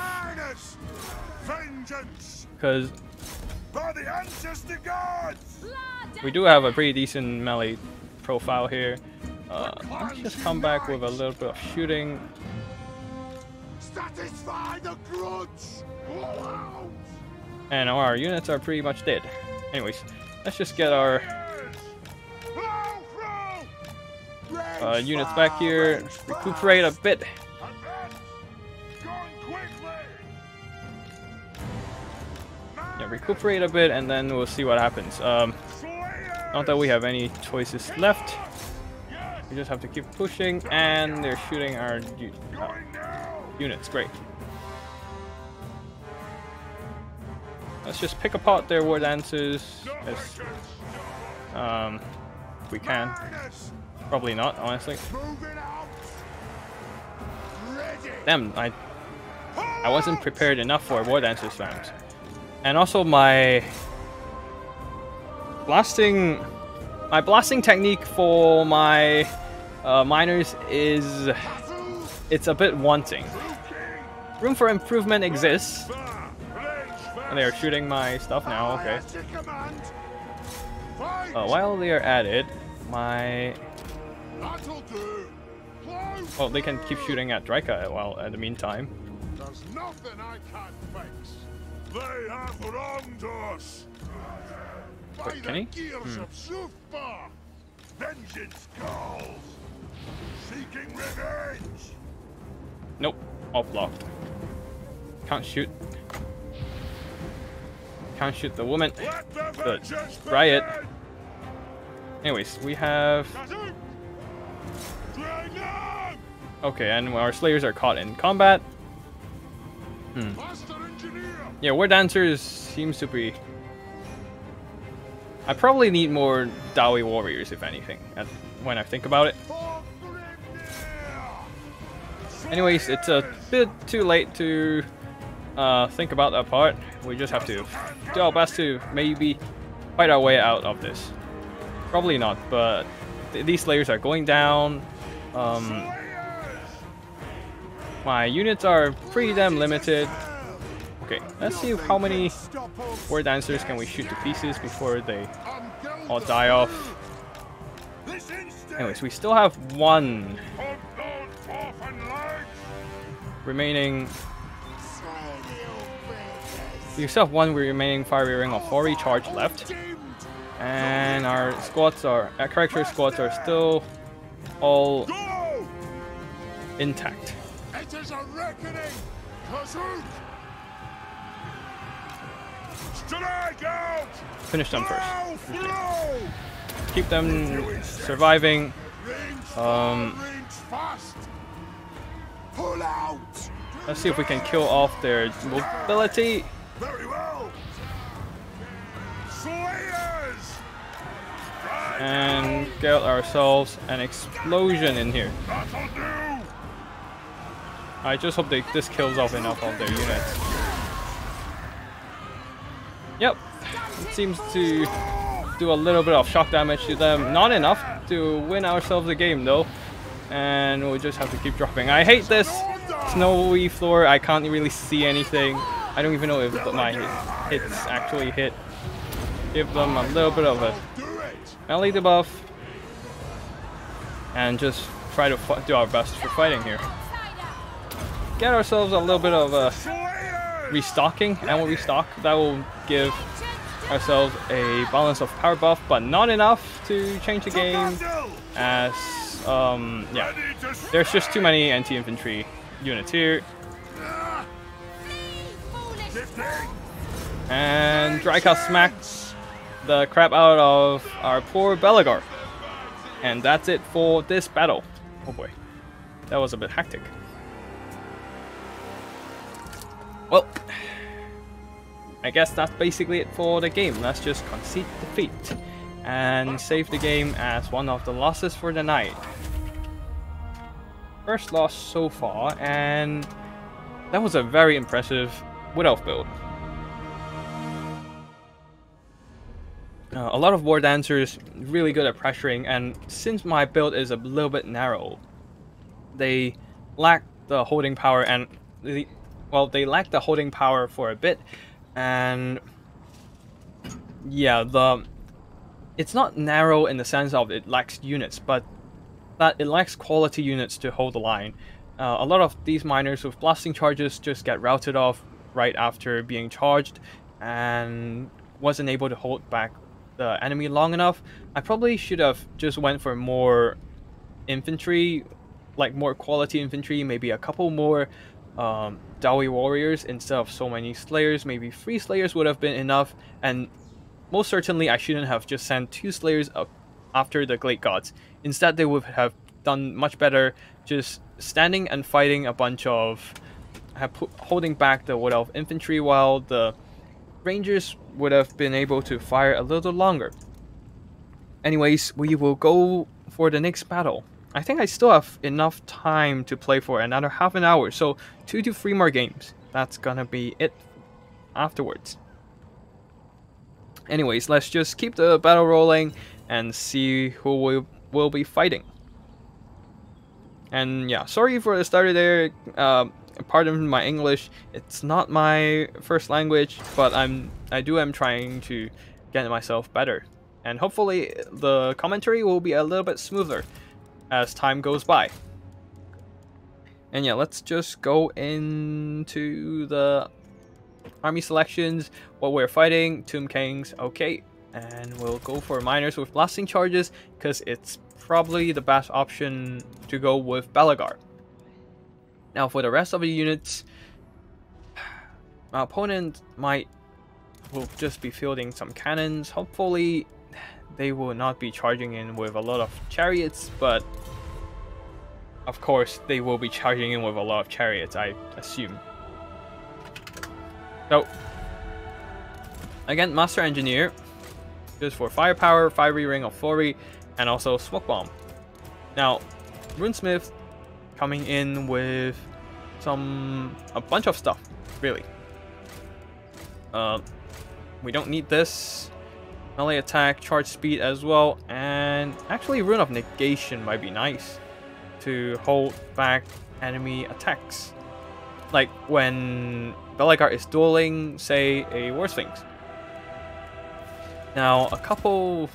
Because we do have a pretty decent melee profile here. Uh, let's just come back with a little bit of shooting. And our units are pretty much dead. Anyways, let's just get our uh, units back here, recuperate a bit. Yeah, recuperate a bit, and then we'll see what happens. Um, not that we have any choices left. We just have to keep pushing, and they're shooting our uh, units. Great. Let's just pick apart their War Dancers as um, we can. Probably not, honestly. Damn, I I wasn't prepared enough for War Dancers rounds. And also my blasting my blasting technique for my uh, miners is it's a bit wanting. Room for improvement exists. And they are shooting my stuff now, okay. Uh, while they are at it, my... Well, they can keep shooting at Draika while at the meantime. There's nothing I can't fix. They have wronged us. Wait, can he? Hmm. Vengeance calls. Seeking revenge. Nope, all blocked. Can't shoot. Can't shoot the woman. Good. Riot. Anyways, we have... Okay, and our Slayers are caught in combat. Hmm. Yeah, War Dancers seems to be... I probably need more Dawi warriors, if anything, when I think about it. Anyways, it's a bit too late to uh, think about that part. We just have to do our best to maybe fight our way out of this. Probably not, but th these Slayers are going down. Um, my units are pretty damn limited. Okay, let's see how many War Dancers can we shoot to pieces before they all die off. Anyways, we still have one remaining. You still have one remaining Fiery Ring of Glory charge left, and our squads are our character squads are still all intact. It is a reckoning. Finish them first. Okay. Keep them surviving. Um, Let's see if we can kill off their mobility. Very well. Slayers. And get ourselves an explosion in here. I just hope they, this kills off enough of their units. Yep, it seems to do a little bit of shock damage to them. Not enough to win ourselves the game though. And we'll just have to keep dropping. I hate this snowy floor. I can't really see anything. I don't even know if my hit, hits actually hit. Give them a little bit of a melee debuff. And just try to do our best for fighting here. Get ourselves a little bit of a restocking. And we'll restock. That will give ourselves a balance of power buff. But not enough to change the game. As... Um, yeah, there's just too many anti-infantry units here. And Draika smacks the crap out of our poor Belegar. And that's it for this battle. Oh boy, that was a bit hectic. Well, I guess that's basically it for the game. Let's just concede defeat and save the game as one of the losses for the night. First loss so far, and that was a very impressive Wood Elf build. Uh, a lot of War Dancers really good at pressuring, and since my build is a little bit narrow, they lack the holding power and the, well, they lack the holding power for a bit, and yeah, the it's not narrow in the sense of it lacks units, but that it lacks quality units to hold the line. Uh, a lot of these miners with blasting charges just get routed off right after being charged and wasn't able to hold back the enemy long enough. I probably should have just went for more infantry, like more quality infantry, maybe a couple more um, Dawi warriors instead of so many Slayers. Maybe three Slayers would have been enough, and most certainly I shouldn't have just sent two Slayers up after the Glade Gods. Instead, they would have done much better just standing and fighting a bunch of... holding back the Wood Elf infantry, while the Rangers would have been able to fire a little longer. Anyways, we will go for the next battle. I think I still have enough time to play for another half an hour, so two to three more games. That's gonna be it afterwards. Anyways, let's just keep the battle rolling and see who we will be fighting. And yeah, sorry for the starter there. Uh, pardon my English. It's not my first language, but I'm I do am trying to get myself better. And hopefully the commentary will be a little bit smoother as time goes by. And yeah, let's just go into the army selections, what we're fighting, Tomb Kings, okay. And we'll go for Miners with Blasting Charges, because it's probably the best option to go with Belegar. Now for the rest of the units, my opponent might will just be fielding some cannons. Hopefully they will not be charging in with a lot of chariots, but of course they will be charging in with a lot of chariots, I assume. So again, Master Engineer, just for firepower, Fiery Ring of Glory, and also Smoke Bomb. Now Runesmith coming in with some a bunch of stuff, really. Uh, we don't need this. Melee attack, charge speed as well, and actually Rune of Negation might be nice to hold back enemy attacks. Like when Belegar is dueling, say, a War Sphinx. Now a couple,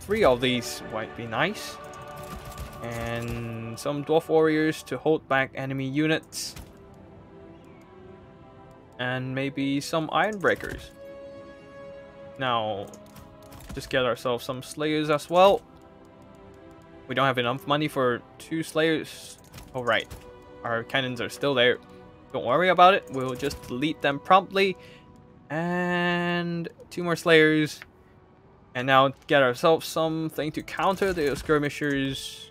three of these might be nice. And some Dwarf Warriors to hold back enemy units. And maybe some Iron Breakers. Now, just get ourselves some Slayers as well. We don't have enough money for two Slayers. All right, our cannons are still there. Don't worry about it. We'll just delete them promptly. And two more Slayers. And now get ourselves something to counter the Skirmishers.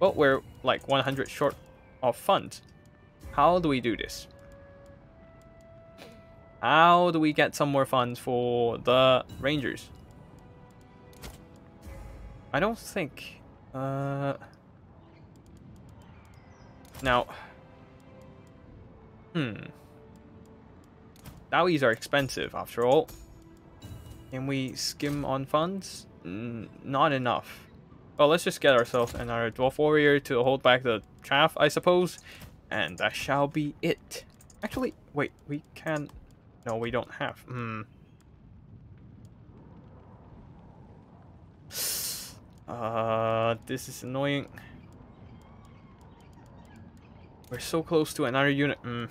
Well, we're like one hundred short of funds. How do we do this? How do we get some more funds for the Rangers? I don't think... Uh... Now... Hmm... Dawis are expensive after all. Can we skim on funds? Mm, not enough. Well, let's just get ourselves another Dwarf Warrior to hold back the chaff, I suppose. And that shall be it. Actually, wait, we can... No, we don't have. Hmm... Uh, this is annoying. We're so close to another unit. Mm.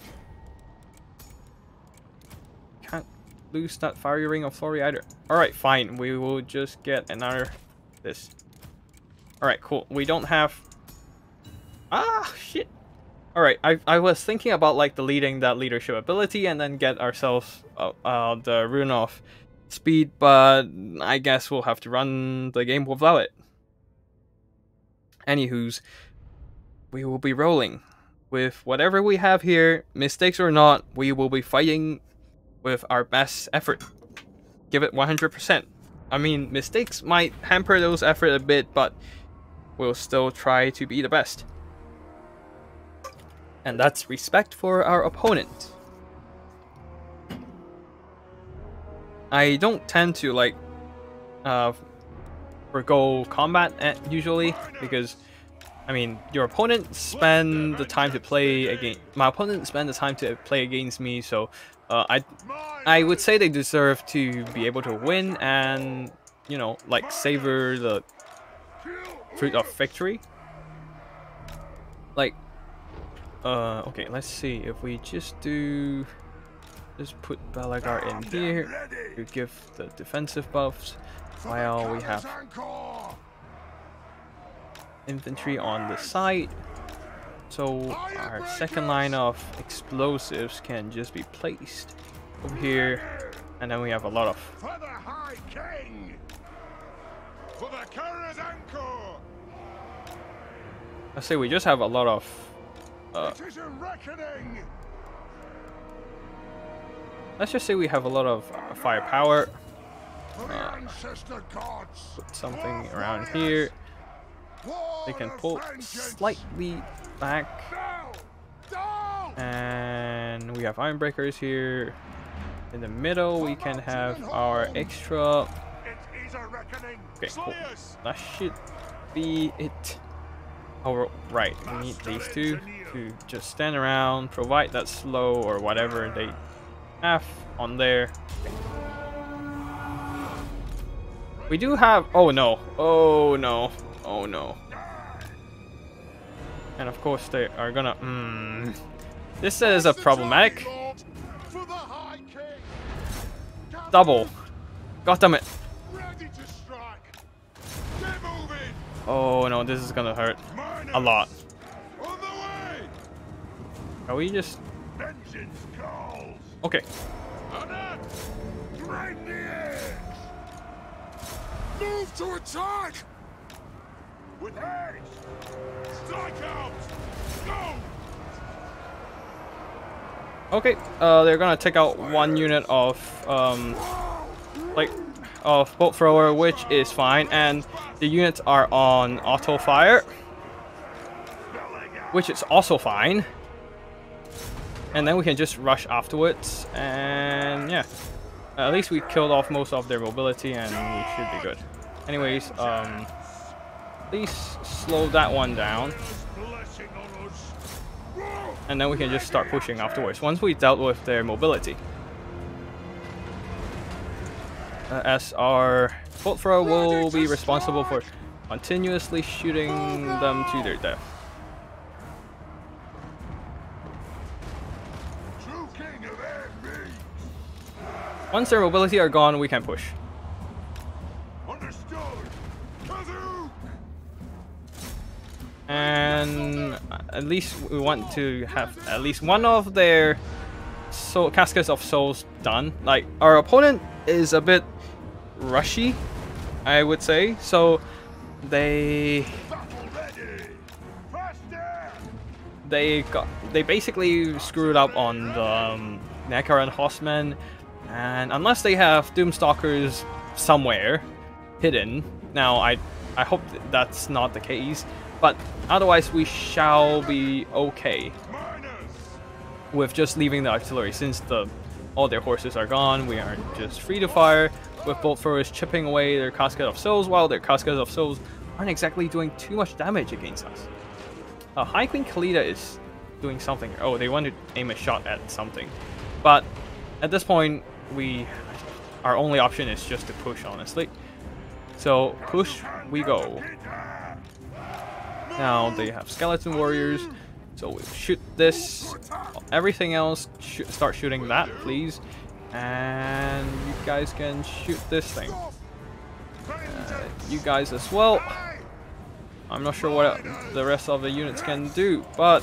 Can't lose that Fiery Ring of Glory either. Alright, fine. We will just get another this. Alright, cool. We don't have... Ah, shit. Alright, I, I was thinking about like deleting that leadership ability and then get ourselves uh, uh, the Rune of Speed, but I guess we'll have to run the game without it. Anywho's, we will be rolling with whatever we have here. Mistakes or not, we will be fighting with our best effort. Give it one hundred percent. I mean, mistakes might hamper those effort a bit, but we'll still try to be the best. And that's respect for our opponent. I don't tend to like uh, forgo combat at usually, because I mean your opponent spend the time to play against my opponent spend the time to play against me, so uh, I I would say they deserve to be able to win and, you know, like savor the fruit of victory. Like, uh, okay, let's see if we just do. Just put Belegar in here to give the defensive buffs while we have infantry on the side, so our second line of explosives can just be placed over here, and then we have a lot of I say we just have a lot of uh, let's just say we have a lot of uh, firepower. Uh, put something around here. They can pull slightly back. And we have Iron Breakers here. In the middle, we can have our extra. Okay, cool. That should be it. Oh, right, we need these two to just stand around, provide that slow or whatever they have on there. Okay. We do have. Oh no! Oh no! Oh no! And of course they are gonna. Mm, this is a problematic. Double. God damn it! Oh no, this is gonna hurt a lot. Are we just? Okay. Move to attack! With haste! Strike out! Go! Okay, uh, they're gonna take out one unit of, um, like, of bolt thrower, which is fine, and the units are on auto fire, which is also fine. And then we can just rush afterwards, and yeah. At least we killed off most of their mobility and we should be good. Anyways, um, please slow that one down. And then we can just start pushing afterwards, once we dealt with their mobility. Uh, as our bolt thrower will be responsible for continuously shooting them to their death. Once their mobility are gone, we can push. Understood. Kazook. And at least we want to have at least one of their so Caskets of Souls done. Like, our opponent is a bit rushy, I would say. So they they got they basically screwed up on the um, Necaran Horsemen. And unless they have Doomstalkers somewhere hidden, now I I hope that that's not the case, but otherwise we shall be okay with just leaving the artillery, since the all their horses are gone. We are just free to fire with bolt throwers chipping away their Casket of Souls, while their Casket of Souls aren't exactly doing too much damage against us. Uh, High Queen Kalida is doing something. Oh, they want to aim a shot at something, but at this point, we our only option is just to push, honestly. So push we go. Now they have skeleton warriors, so we shoot this. Everything else, sh start shooting that, please. And you guys can shoot this thing. Uh, you guys as well. I'm not sure what the rest of the units can do, but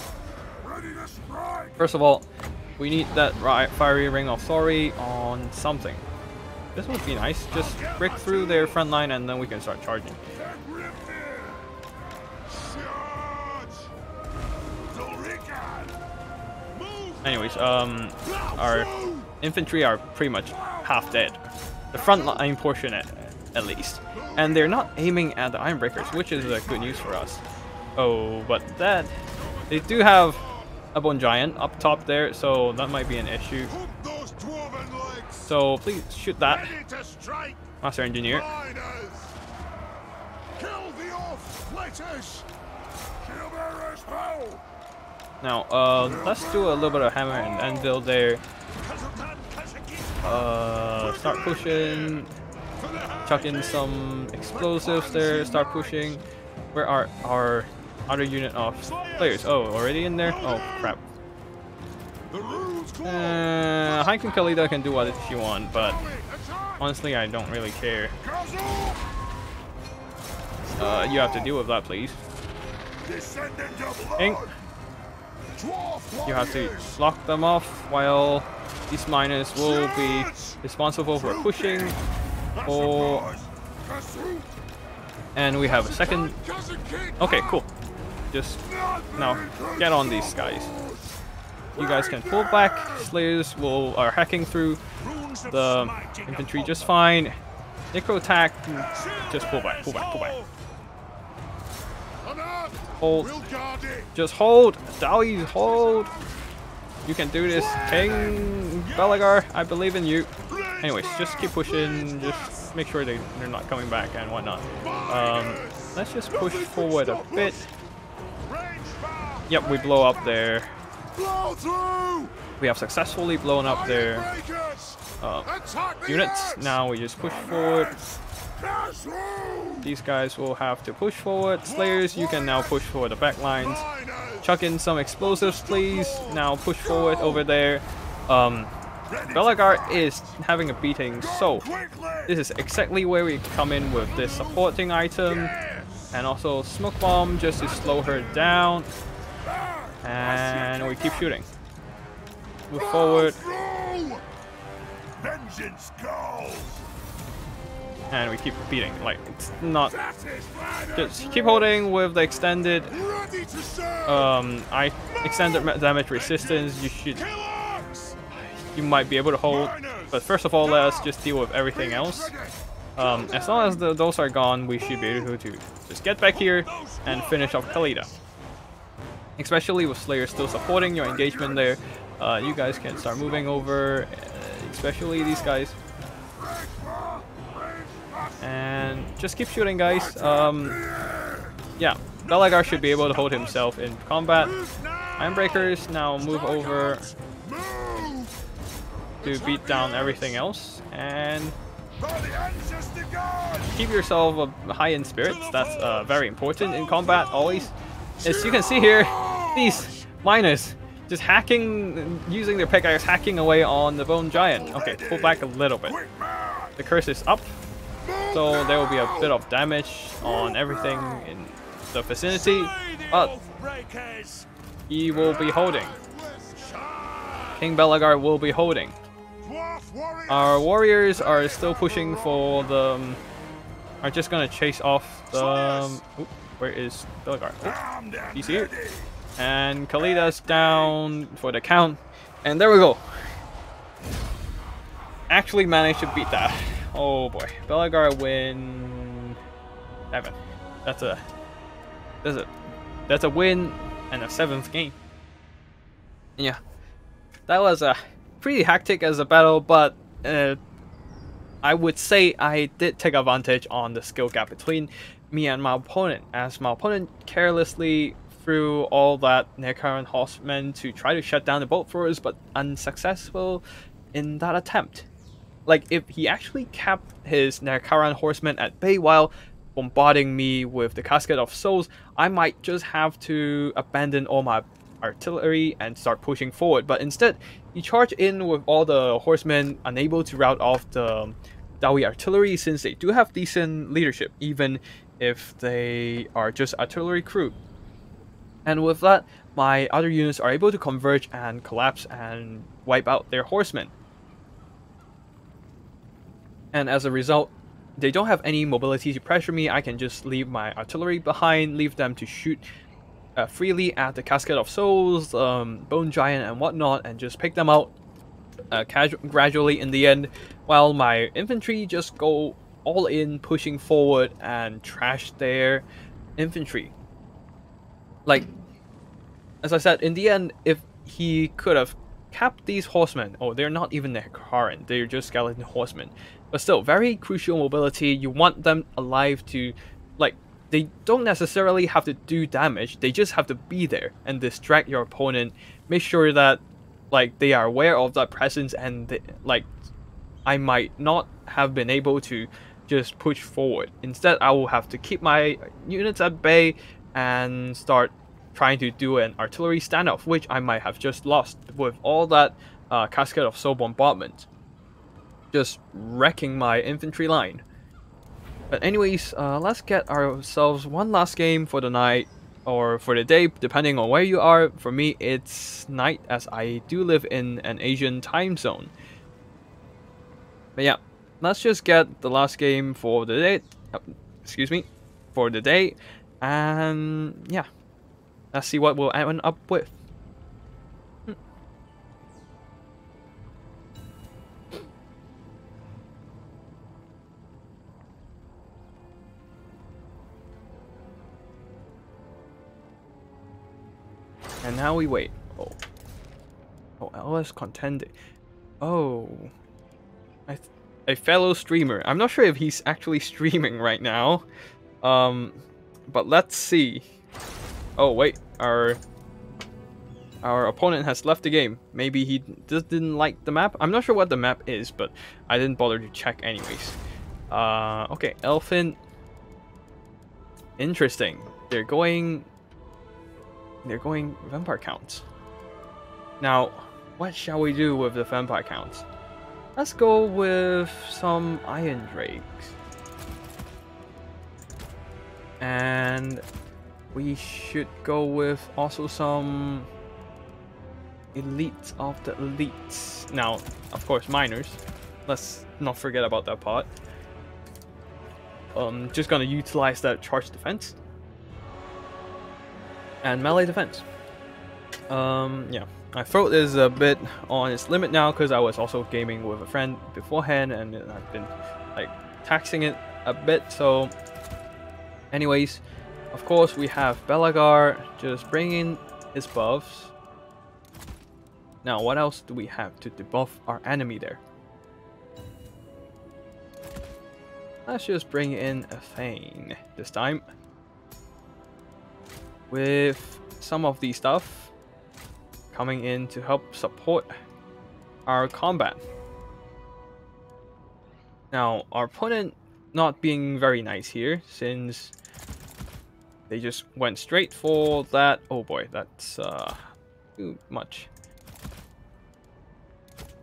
first of all, we need that Fiery Ring of Glory on something. This would be nice. Just break through their front line and then we can start charging. Anyways, um, our infantry are pretty much half dead. The front line portion at, at least. And they're not aiming at the Iron Breakers, which is uh, good news for us. Oh, but that... They do have a Bone Giant up top there, so that might be an issue. So please shoot that, Master Engineer. Now, uh, let's do a little bit of hammer and anvil there. Uh, start pushing. Chuck in some explosives there. Start pushing. Where are our other unit of players? Oh, already in there? Oh, crap. Uh, High Queen Kalida can do what she wants, but honestly, I don't really care. Uh, you have to deal with that, please. Ink. You have to lock them off, while these miners will be responsible for pushing. Or... And we have a second... Okay, cool. Just now get on these guys. You guys can pull back. Slayers will are hacking through the infantry just fine. Necro attack, just pull back, pull back, pull back. Hold. Just hold. Dawi, hold. You can do this, King Belegar. I believe in you. Anyways, just keep pushing. Just make sure they, they're not coming back and whatnot. Um, let's just push forward a bit. Yep, we blow up there. We have successfully blown up their um, units. Now we just push forward. These guys will have to push forward. Slayers, you can now push forward the back lines. Chuck in some explosives, please. Now push forward over there. Um, Belegar is having a beating, so this is exactly where we come in with this supporting item. And also smoke bomb just to slow her down. And we keep shooting. Move forward. Vengeance goes. And we keep beating, like, it's not... Just keep holding with the extended... Um, I... Extended damage resistance, you should... You might be able to hold, but first of all, let us just deal with everything else. Um, as long as the, those are gone, we should be able to just get back here and finish off Kalida. Especially with Slayer still supporting your engagement there. Uh, you guys can start moving over, especially these guys. And just keep shooting, guys. Um, yeah, Belegar should be able to hold himself in combat. Iron Breakers now move over to beat down everything else. And keep yourself high in spirits. That's uh, very important in combat, always. As you can see here, these Miners just hacking, using their pickaxe, hacking away on the Bone Giant. Okay, pull back a little bit. The curse is up. So there will be a bit of damage on everything in the vicinity, but he will be holding. King Belegar will be holding. Our warriors are still pushing for the... Are just gonna chase off the... Ooh, where is Belegar? Ooh, he's here. And Kalida's down for the count. And there we go. Actually managed to beat that. Oh boy, Belegar win seven. That's a that's a that's a win and a seventh game. Yeah, that was a pretty hectic as a battle, but uh, I would say I did take advantage on the skill gap between me and my opponent, as my opponent carelessly threw all that Necron horsemen to try to shut down the bolt for us, but unsuccessful in that attempt. Like, if he actually kept his Nakaran horsemen at bay while bombarding me with the Casket of Souls, I might just have to abandon all my artillery and start pushing forward. But instead, he charged in with all the horsemen, unable to rout off the Dawi artillery, since they do have decent leadership, even if they are just artillery crew. And with that, my other units are able to converge and collapse and wipe out their horsemen. And as a result, they don't have any mobility to pressure me. I can just leave my artillery behind, leave them to shoot uh, freely at the Casket of Souls, um, Bone Giant and whatnot, and just pick them out uh, gradually in the end, while my infantry just go all in, pushing forward and trash their infantry. Like, as I said, in the end, if he could have kept these horsemen, oh, they're not even Nekaran, they're just skeleton horsemen. But still, very crucial mobility. You want them alive to, like, they don't necessarily have to do damage. They just have to be there and distract your opponent. Make sure that, like, they are aware of that presence and, they, like, I might not have been able to just push forward. Instead, I will have to keep my units at bay and start trying to do an artillery standoff, which I might have just lost with all that uh, Casket of Soul bombardment. Just wrecking my infantry line. But anyways, uh, let's get ourselves one last game for the night, or for the day, depending on where you are. For me, it's night, as I do live in an Asian time zone. But yeah, let's just get the last game for the day, excuse me, for the day, and yeah, let's see what we'll end up with. now we wait. Oh. Oh, L S contending. Oh. I th a fellow streamer. I'm not sure if he's actually streaming right now. Um, but let's see. Oh, wait. Our... Our opponent has left the game. Maybe he just didn't like the map. I'm not sure what the map is, but I didn't bother to check anyways. Uh, okay, Elfin. Interesting. They're going... They're going Vampire Counts. Now, what shall we do with the Vampire Counts? Let's go with some Iron Drakes. And we should go with also some... Elites of the elites. Now, of course, miners. Let's not forget about that part. Um, just gonna utilize that charge defense and melee defense. Um, yeah, my throat is a bit on its limit now because I was also gaming with a friend beforehand, and I've been like taxing it a bit. So, anyways, of course we have Belegar just bringing his buffs. Now, what else do we have to debuff our enemy there? Let's just bring in a Thane this time. With some of these stuff coming in to help support our combat. Now, our opponent not being very nice here since they just went straight for that. Oh boy, that's uh, too much.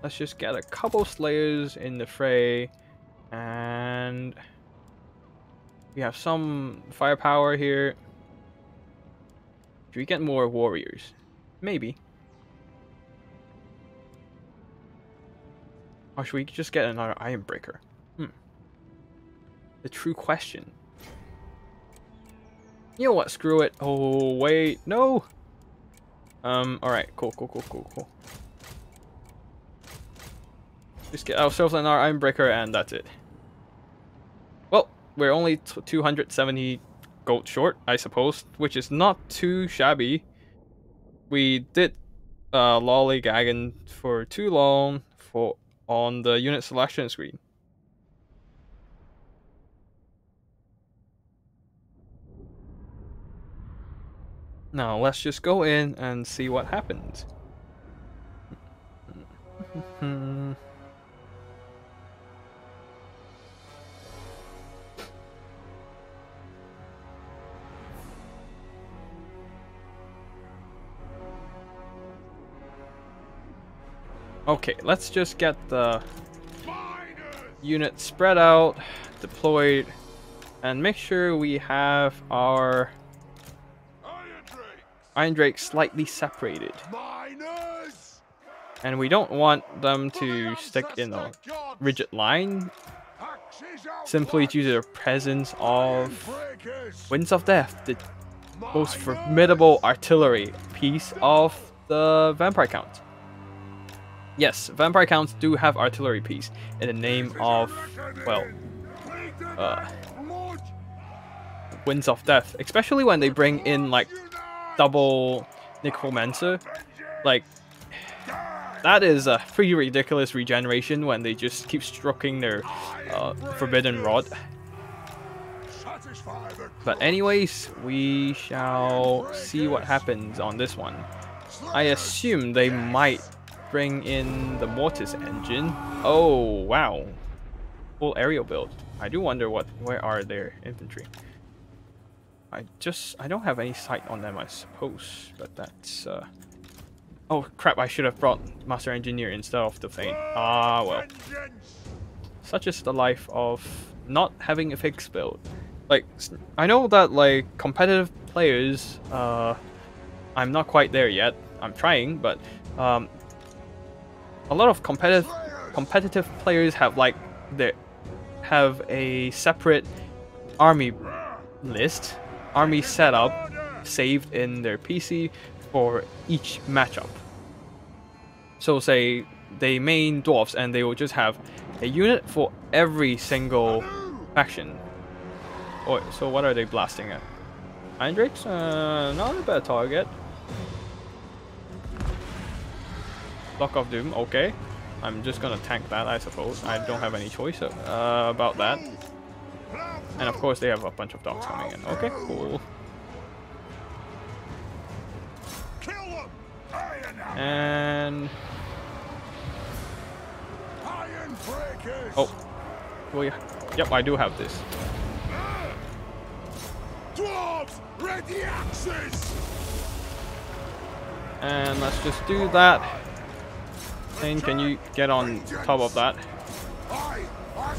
Let's just get a couple Slayers in the fray, and we have some firepower here. Should we get more warriors? Maybe. Or should we just get another Iron Breaker? Hmm. The true question. You know what? Screw it. Oh, wait. No! Um, alright. Cool, cool, cool, cool, cool. Just get ourselves an Iron Breaker, and that's it. Well, we're only two hundred seventy gold short, I suppose, which is not too shabby. We did uh, lollygagging for too long for on the unit selection screen. Now let's just go in and see what happens. Okay, let's just get the unit spread out, deployed, and make sure we have our Iron Drake slightly separated. Miners! And we don't want them to stick in a rigid line simply due to the presence of Winds of Death, the most formidable artillery piece of the Vampire Count. Yes, Vampire Counts do have artillery piece in the name of, well, uh, Winds of Death. Especially when they bring in, like, double Necromancer. Like, that is a pretty ridiculous regeneration when they just keep stroking their uh, Forbidden Rod. But anyways, we shall see what happens on this one. I assume they might... bring in the mortise engine. Oh wow, full aerial build. I do wonder what where are their infantry. I just I don't have any sight on them, I suppose, but that's uh oh crap, I should have brought Master Engineer instead of the Thane. Ah well, such is the life of not having a fixed build. Like, I know that, like, competitive players, uh I'm not quite there yet. I'm trying, but um a lot of competitive competitive players have like they have a separate army list, army setup saved in their P C for each matchup. So say they main dwarves and they will just have a unit for every single faction. Oh, so what are they blasting at? Iron Drakes? Uh, not a bad target. Lock of Doom, okay. I'm just gonna tank that, I suppose. I don't have any choice uh, about that. And of course they have a bunch of dogs coming in. Okay, cool. And... oh. Oh yeah. Yep, I do have this. Dwarves, read the axes! And let's just do that. Thane, can you get on top of that?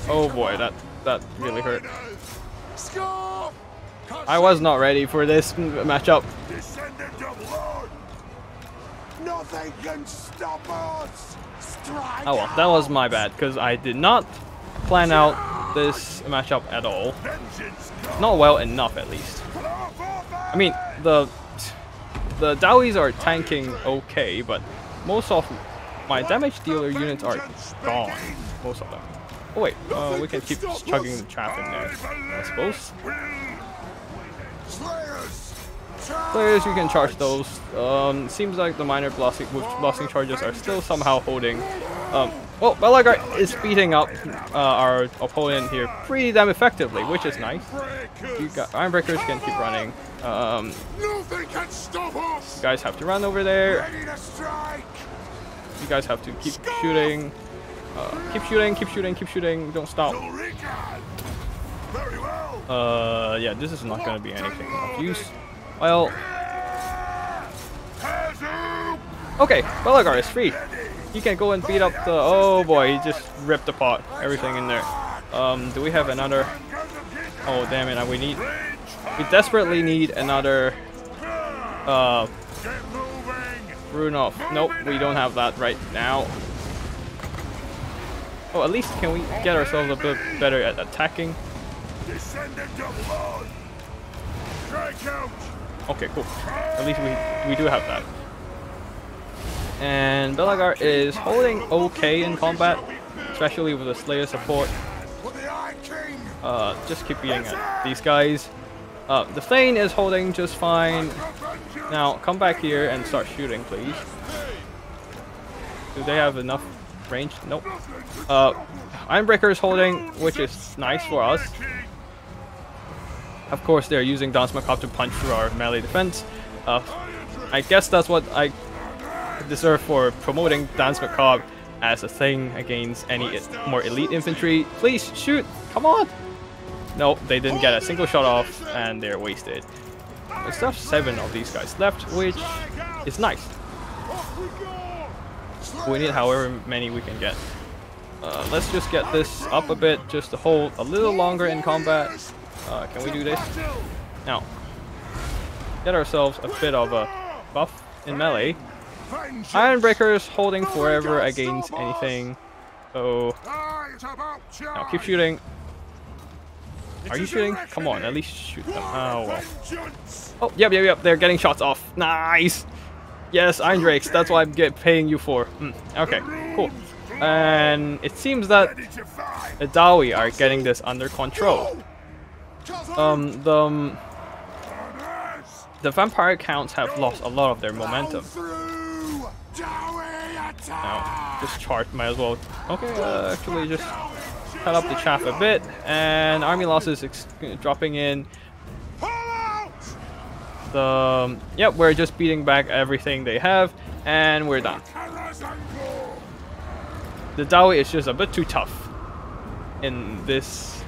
Oh boy, that that really hurt. I was not ready for this matchup. Nothing can stop us. Oh well, that was my bad, because I did not plan out this matchup at all. Not well enough, at least. I mean, the the Dawis are tanking okay, but most of my damage dealer units are gone. Most of them. Oh wait, uh, we can keep chugging the trap in there, I suppose. Players, you can charge those. Um, seems like the minor blasting, blasting charges are still somehow holding. Um, well, Belegar is beating up uh, our opponent here pretty damn effectively, which is nice. You got Iron Breakers, can keep running. Um, you guys have to run over there. You guys have to keep shooting. Uh, keep shooting, keep shooting, keep shooting. Don't stop. Uh, yeah, this is not going to be anything of use. Well, okay, Belegar is free. He can go and beat up the... oh boy, he just ripped apart everything in there. Um, do we have another... oh damn it, we need... we desperately need another... Uh, Rune of... nope, we don't have that right now. Oh, at least can we get ourselves a bit better at attacking? Okay, cool. At least we we do have that. And Belegar is holding okay in combat, especially with the Slayer support. Uh, just keep beating at these guys. Uh, the Thane is holding just fine. Now come back here and start shooting, please. Do they have enough range? Nope. Uh, Ironbreaker is holding, which is nice for us. Of course, they're using Dance Macabre to punch through our melee defense. Uh, I guess that's what I deserve for promoting Dance Macabre as a thing against any more elite infantry. Please shoot! Come on! Nope, they didn't get a single shot off, and they're wasted. We still have seven of these guys left, which is nice. We need however many we can get. Uh, let's just get this up a bit, just to hold a little longer in combat. Uh, can we do this? Now, get ourselves a bit of a buff in melee. Iron Breakers holding forever against anything. So, now keep shooting. Are you shooting? Come on, at least shoot them. Oh, well. Oh, yep, yep, yep. They're getting shots off. Nice. Yes, Iron Drakes. That's what I'm get paying you for. Mm, okay, cool. And it seems that the Dawi are getting this under control. Um, the, um, the Vampire Counts have lost a lot of their momentum. Now, just charge, might as well. Okay, uh, actually just cut up the chaff a bit, and army losses ex dropping in. The, um, yep, we're just beating back everything they have, and we're done. The Dawi is just a bit too tough in this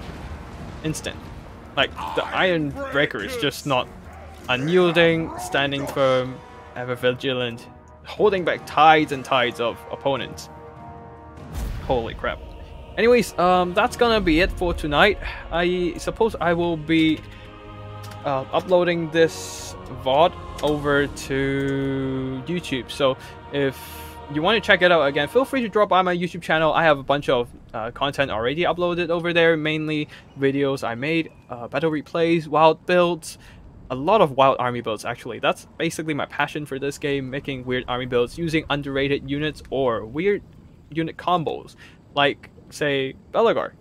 instant. Like, the Iron Breaker is just not unyielding, standing firm, ever vigilant, holding back tides and tides of opponents. Holy crap. Anyways, um, that's gonna be it for tonight. I suppose I will be uh, uploading this V O D over to YouTube. So if you want to check it out again, feel free to drop by my YouTube channel. I have a bunch of uh, content already uploaded over there, mainly videos I made, uh, battle replays, wild builds, a lot of wild army builds actually. That's basically my passion for this game, making weird army builds using underrated units or weird unit combos, like say Belegar.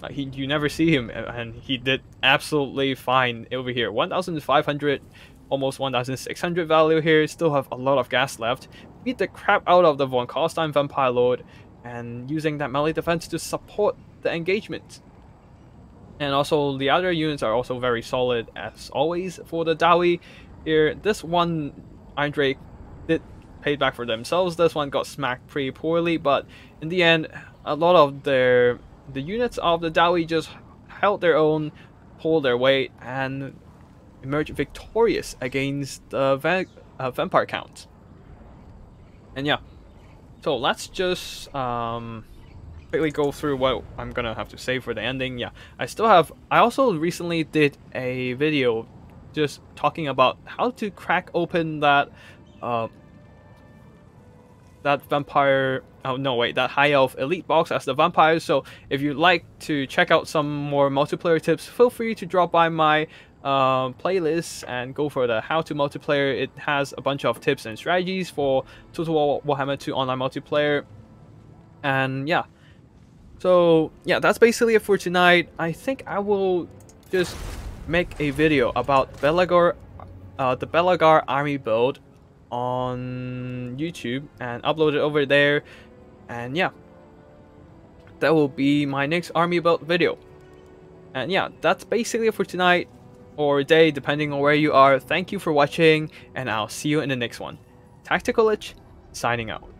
Like he, you never see him, and he did absolutely fine over here. one thousand five hundred almost one thousand six hundred value here, still have a lot of gas left. Beat the crap out of the Von Karstein Vampire Lord and using that melee defense to support the engagement. And also the other units are also very solid as always for the Dawi. Here, this one Iron Drake did paid back for themselves. This one got smacked pretty poorly, but in the end, a lot of their the units of the Dawi just held their own, pulled their weight, and emerged victorious against the va uh, Vampire Counts. And yeah, so let's just um. quickly go through what I'm gonna have to say for the ending. Yeah, I still have I also recently did a video just talking about how to crack open that uh, that vampire oh no wait that high elf elite box as the vampires. So if you'd like to check out some more multiplayer tips, feel free to drop by my um, playlist and go for the how to multiplayer. It has a bunch of tips and strategies for Total War Warhammer two online multiplayer. And yeah, so yeah, that's basically it for tonight. I think I will just make a video about Belegar, uh, the Belegar army build on YouTube and upload it over there. And yeah, that will be my next army build video. And yeah, that's basically it for tonight or day, depending on where you are. Thank you for watching, and I'll see you in the next one. Tactical Itch, signing out.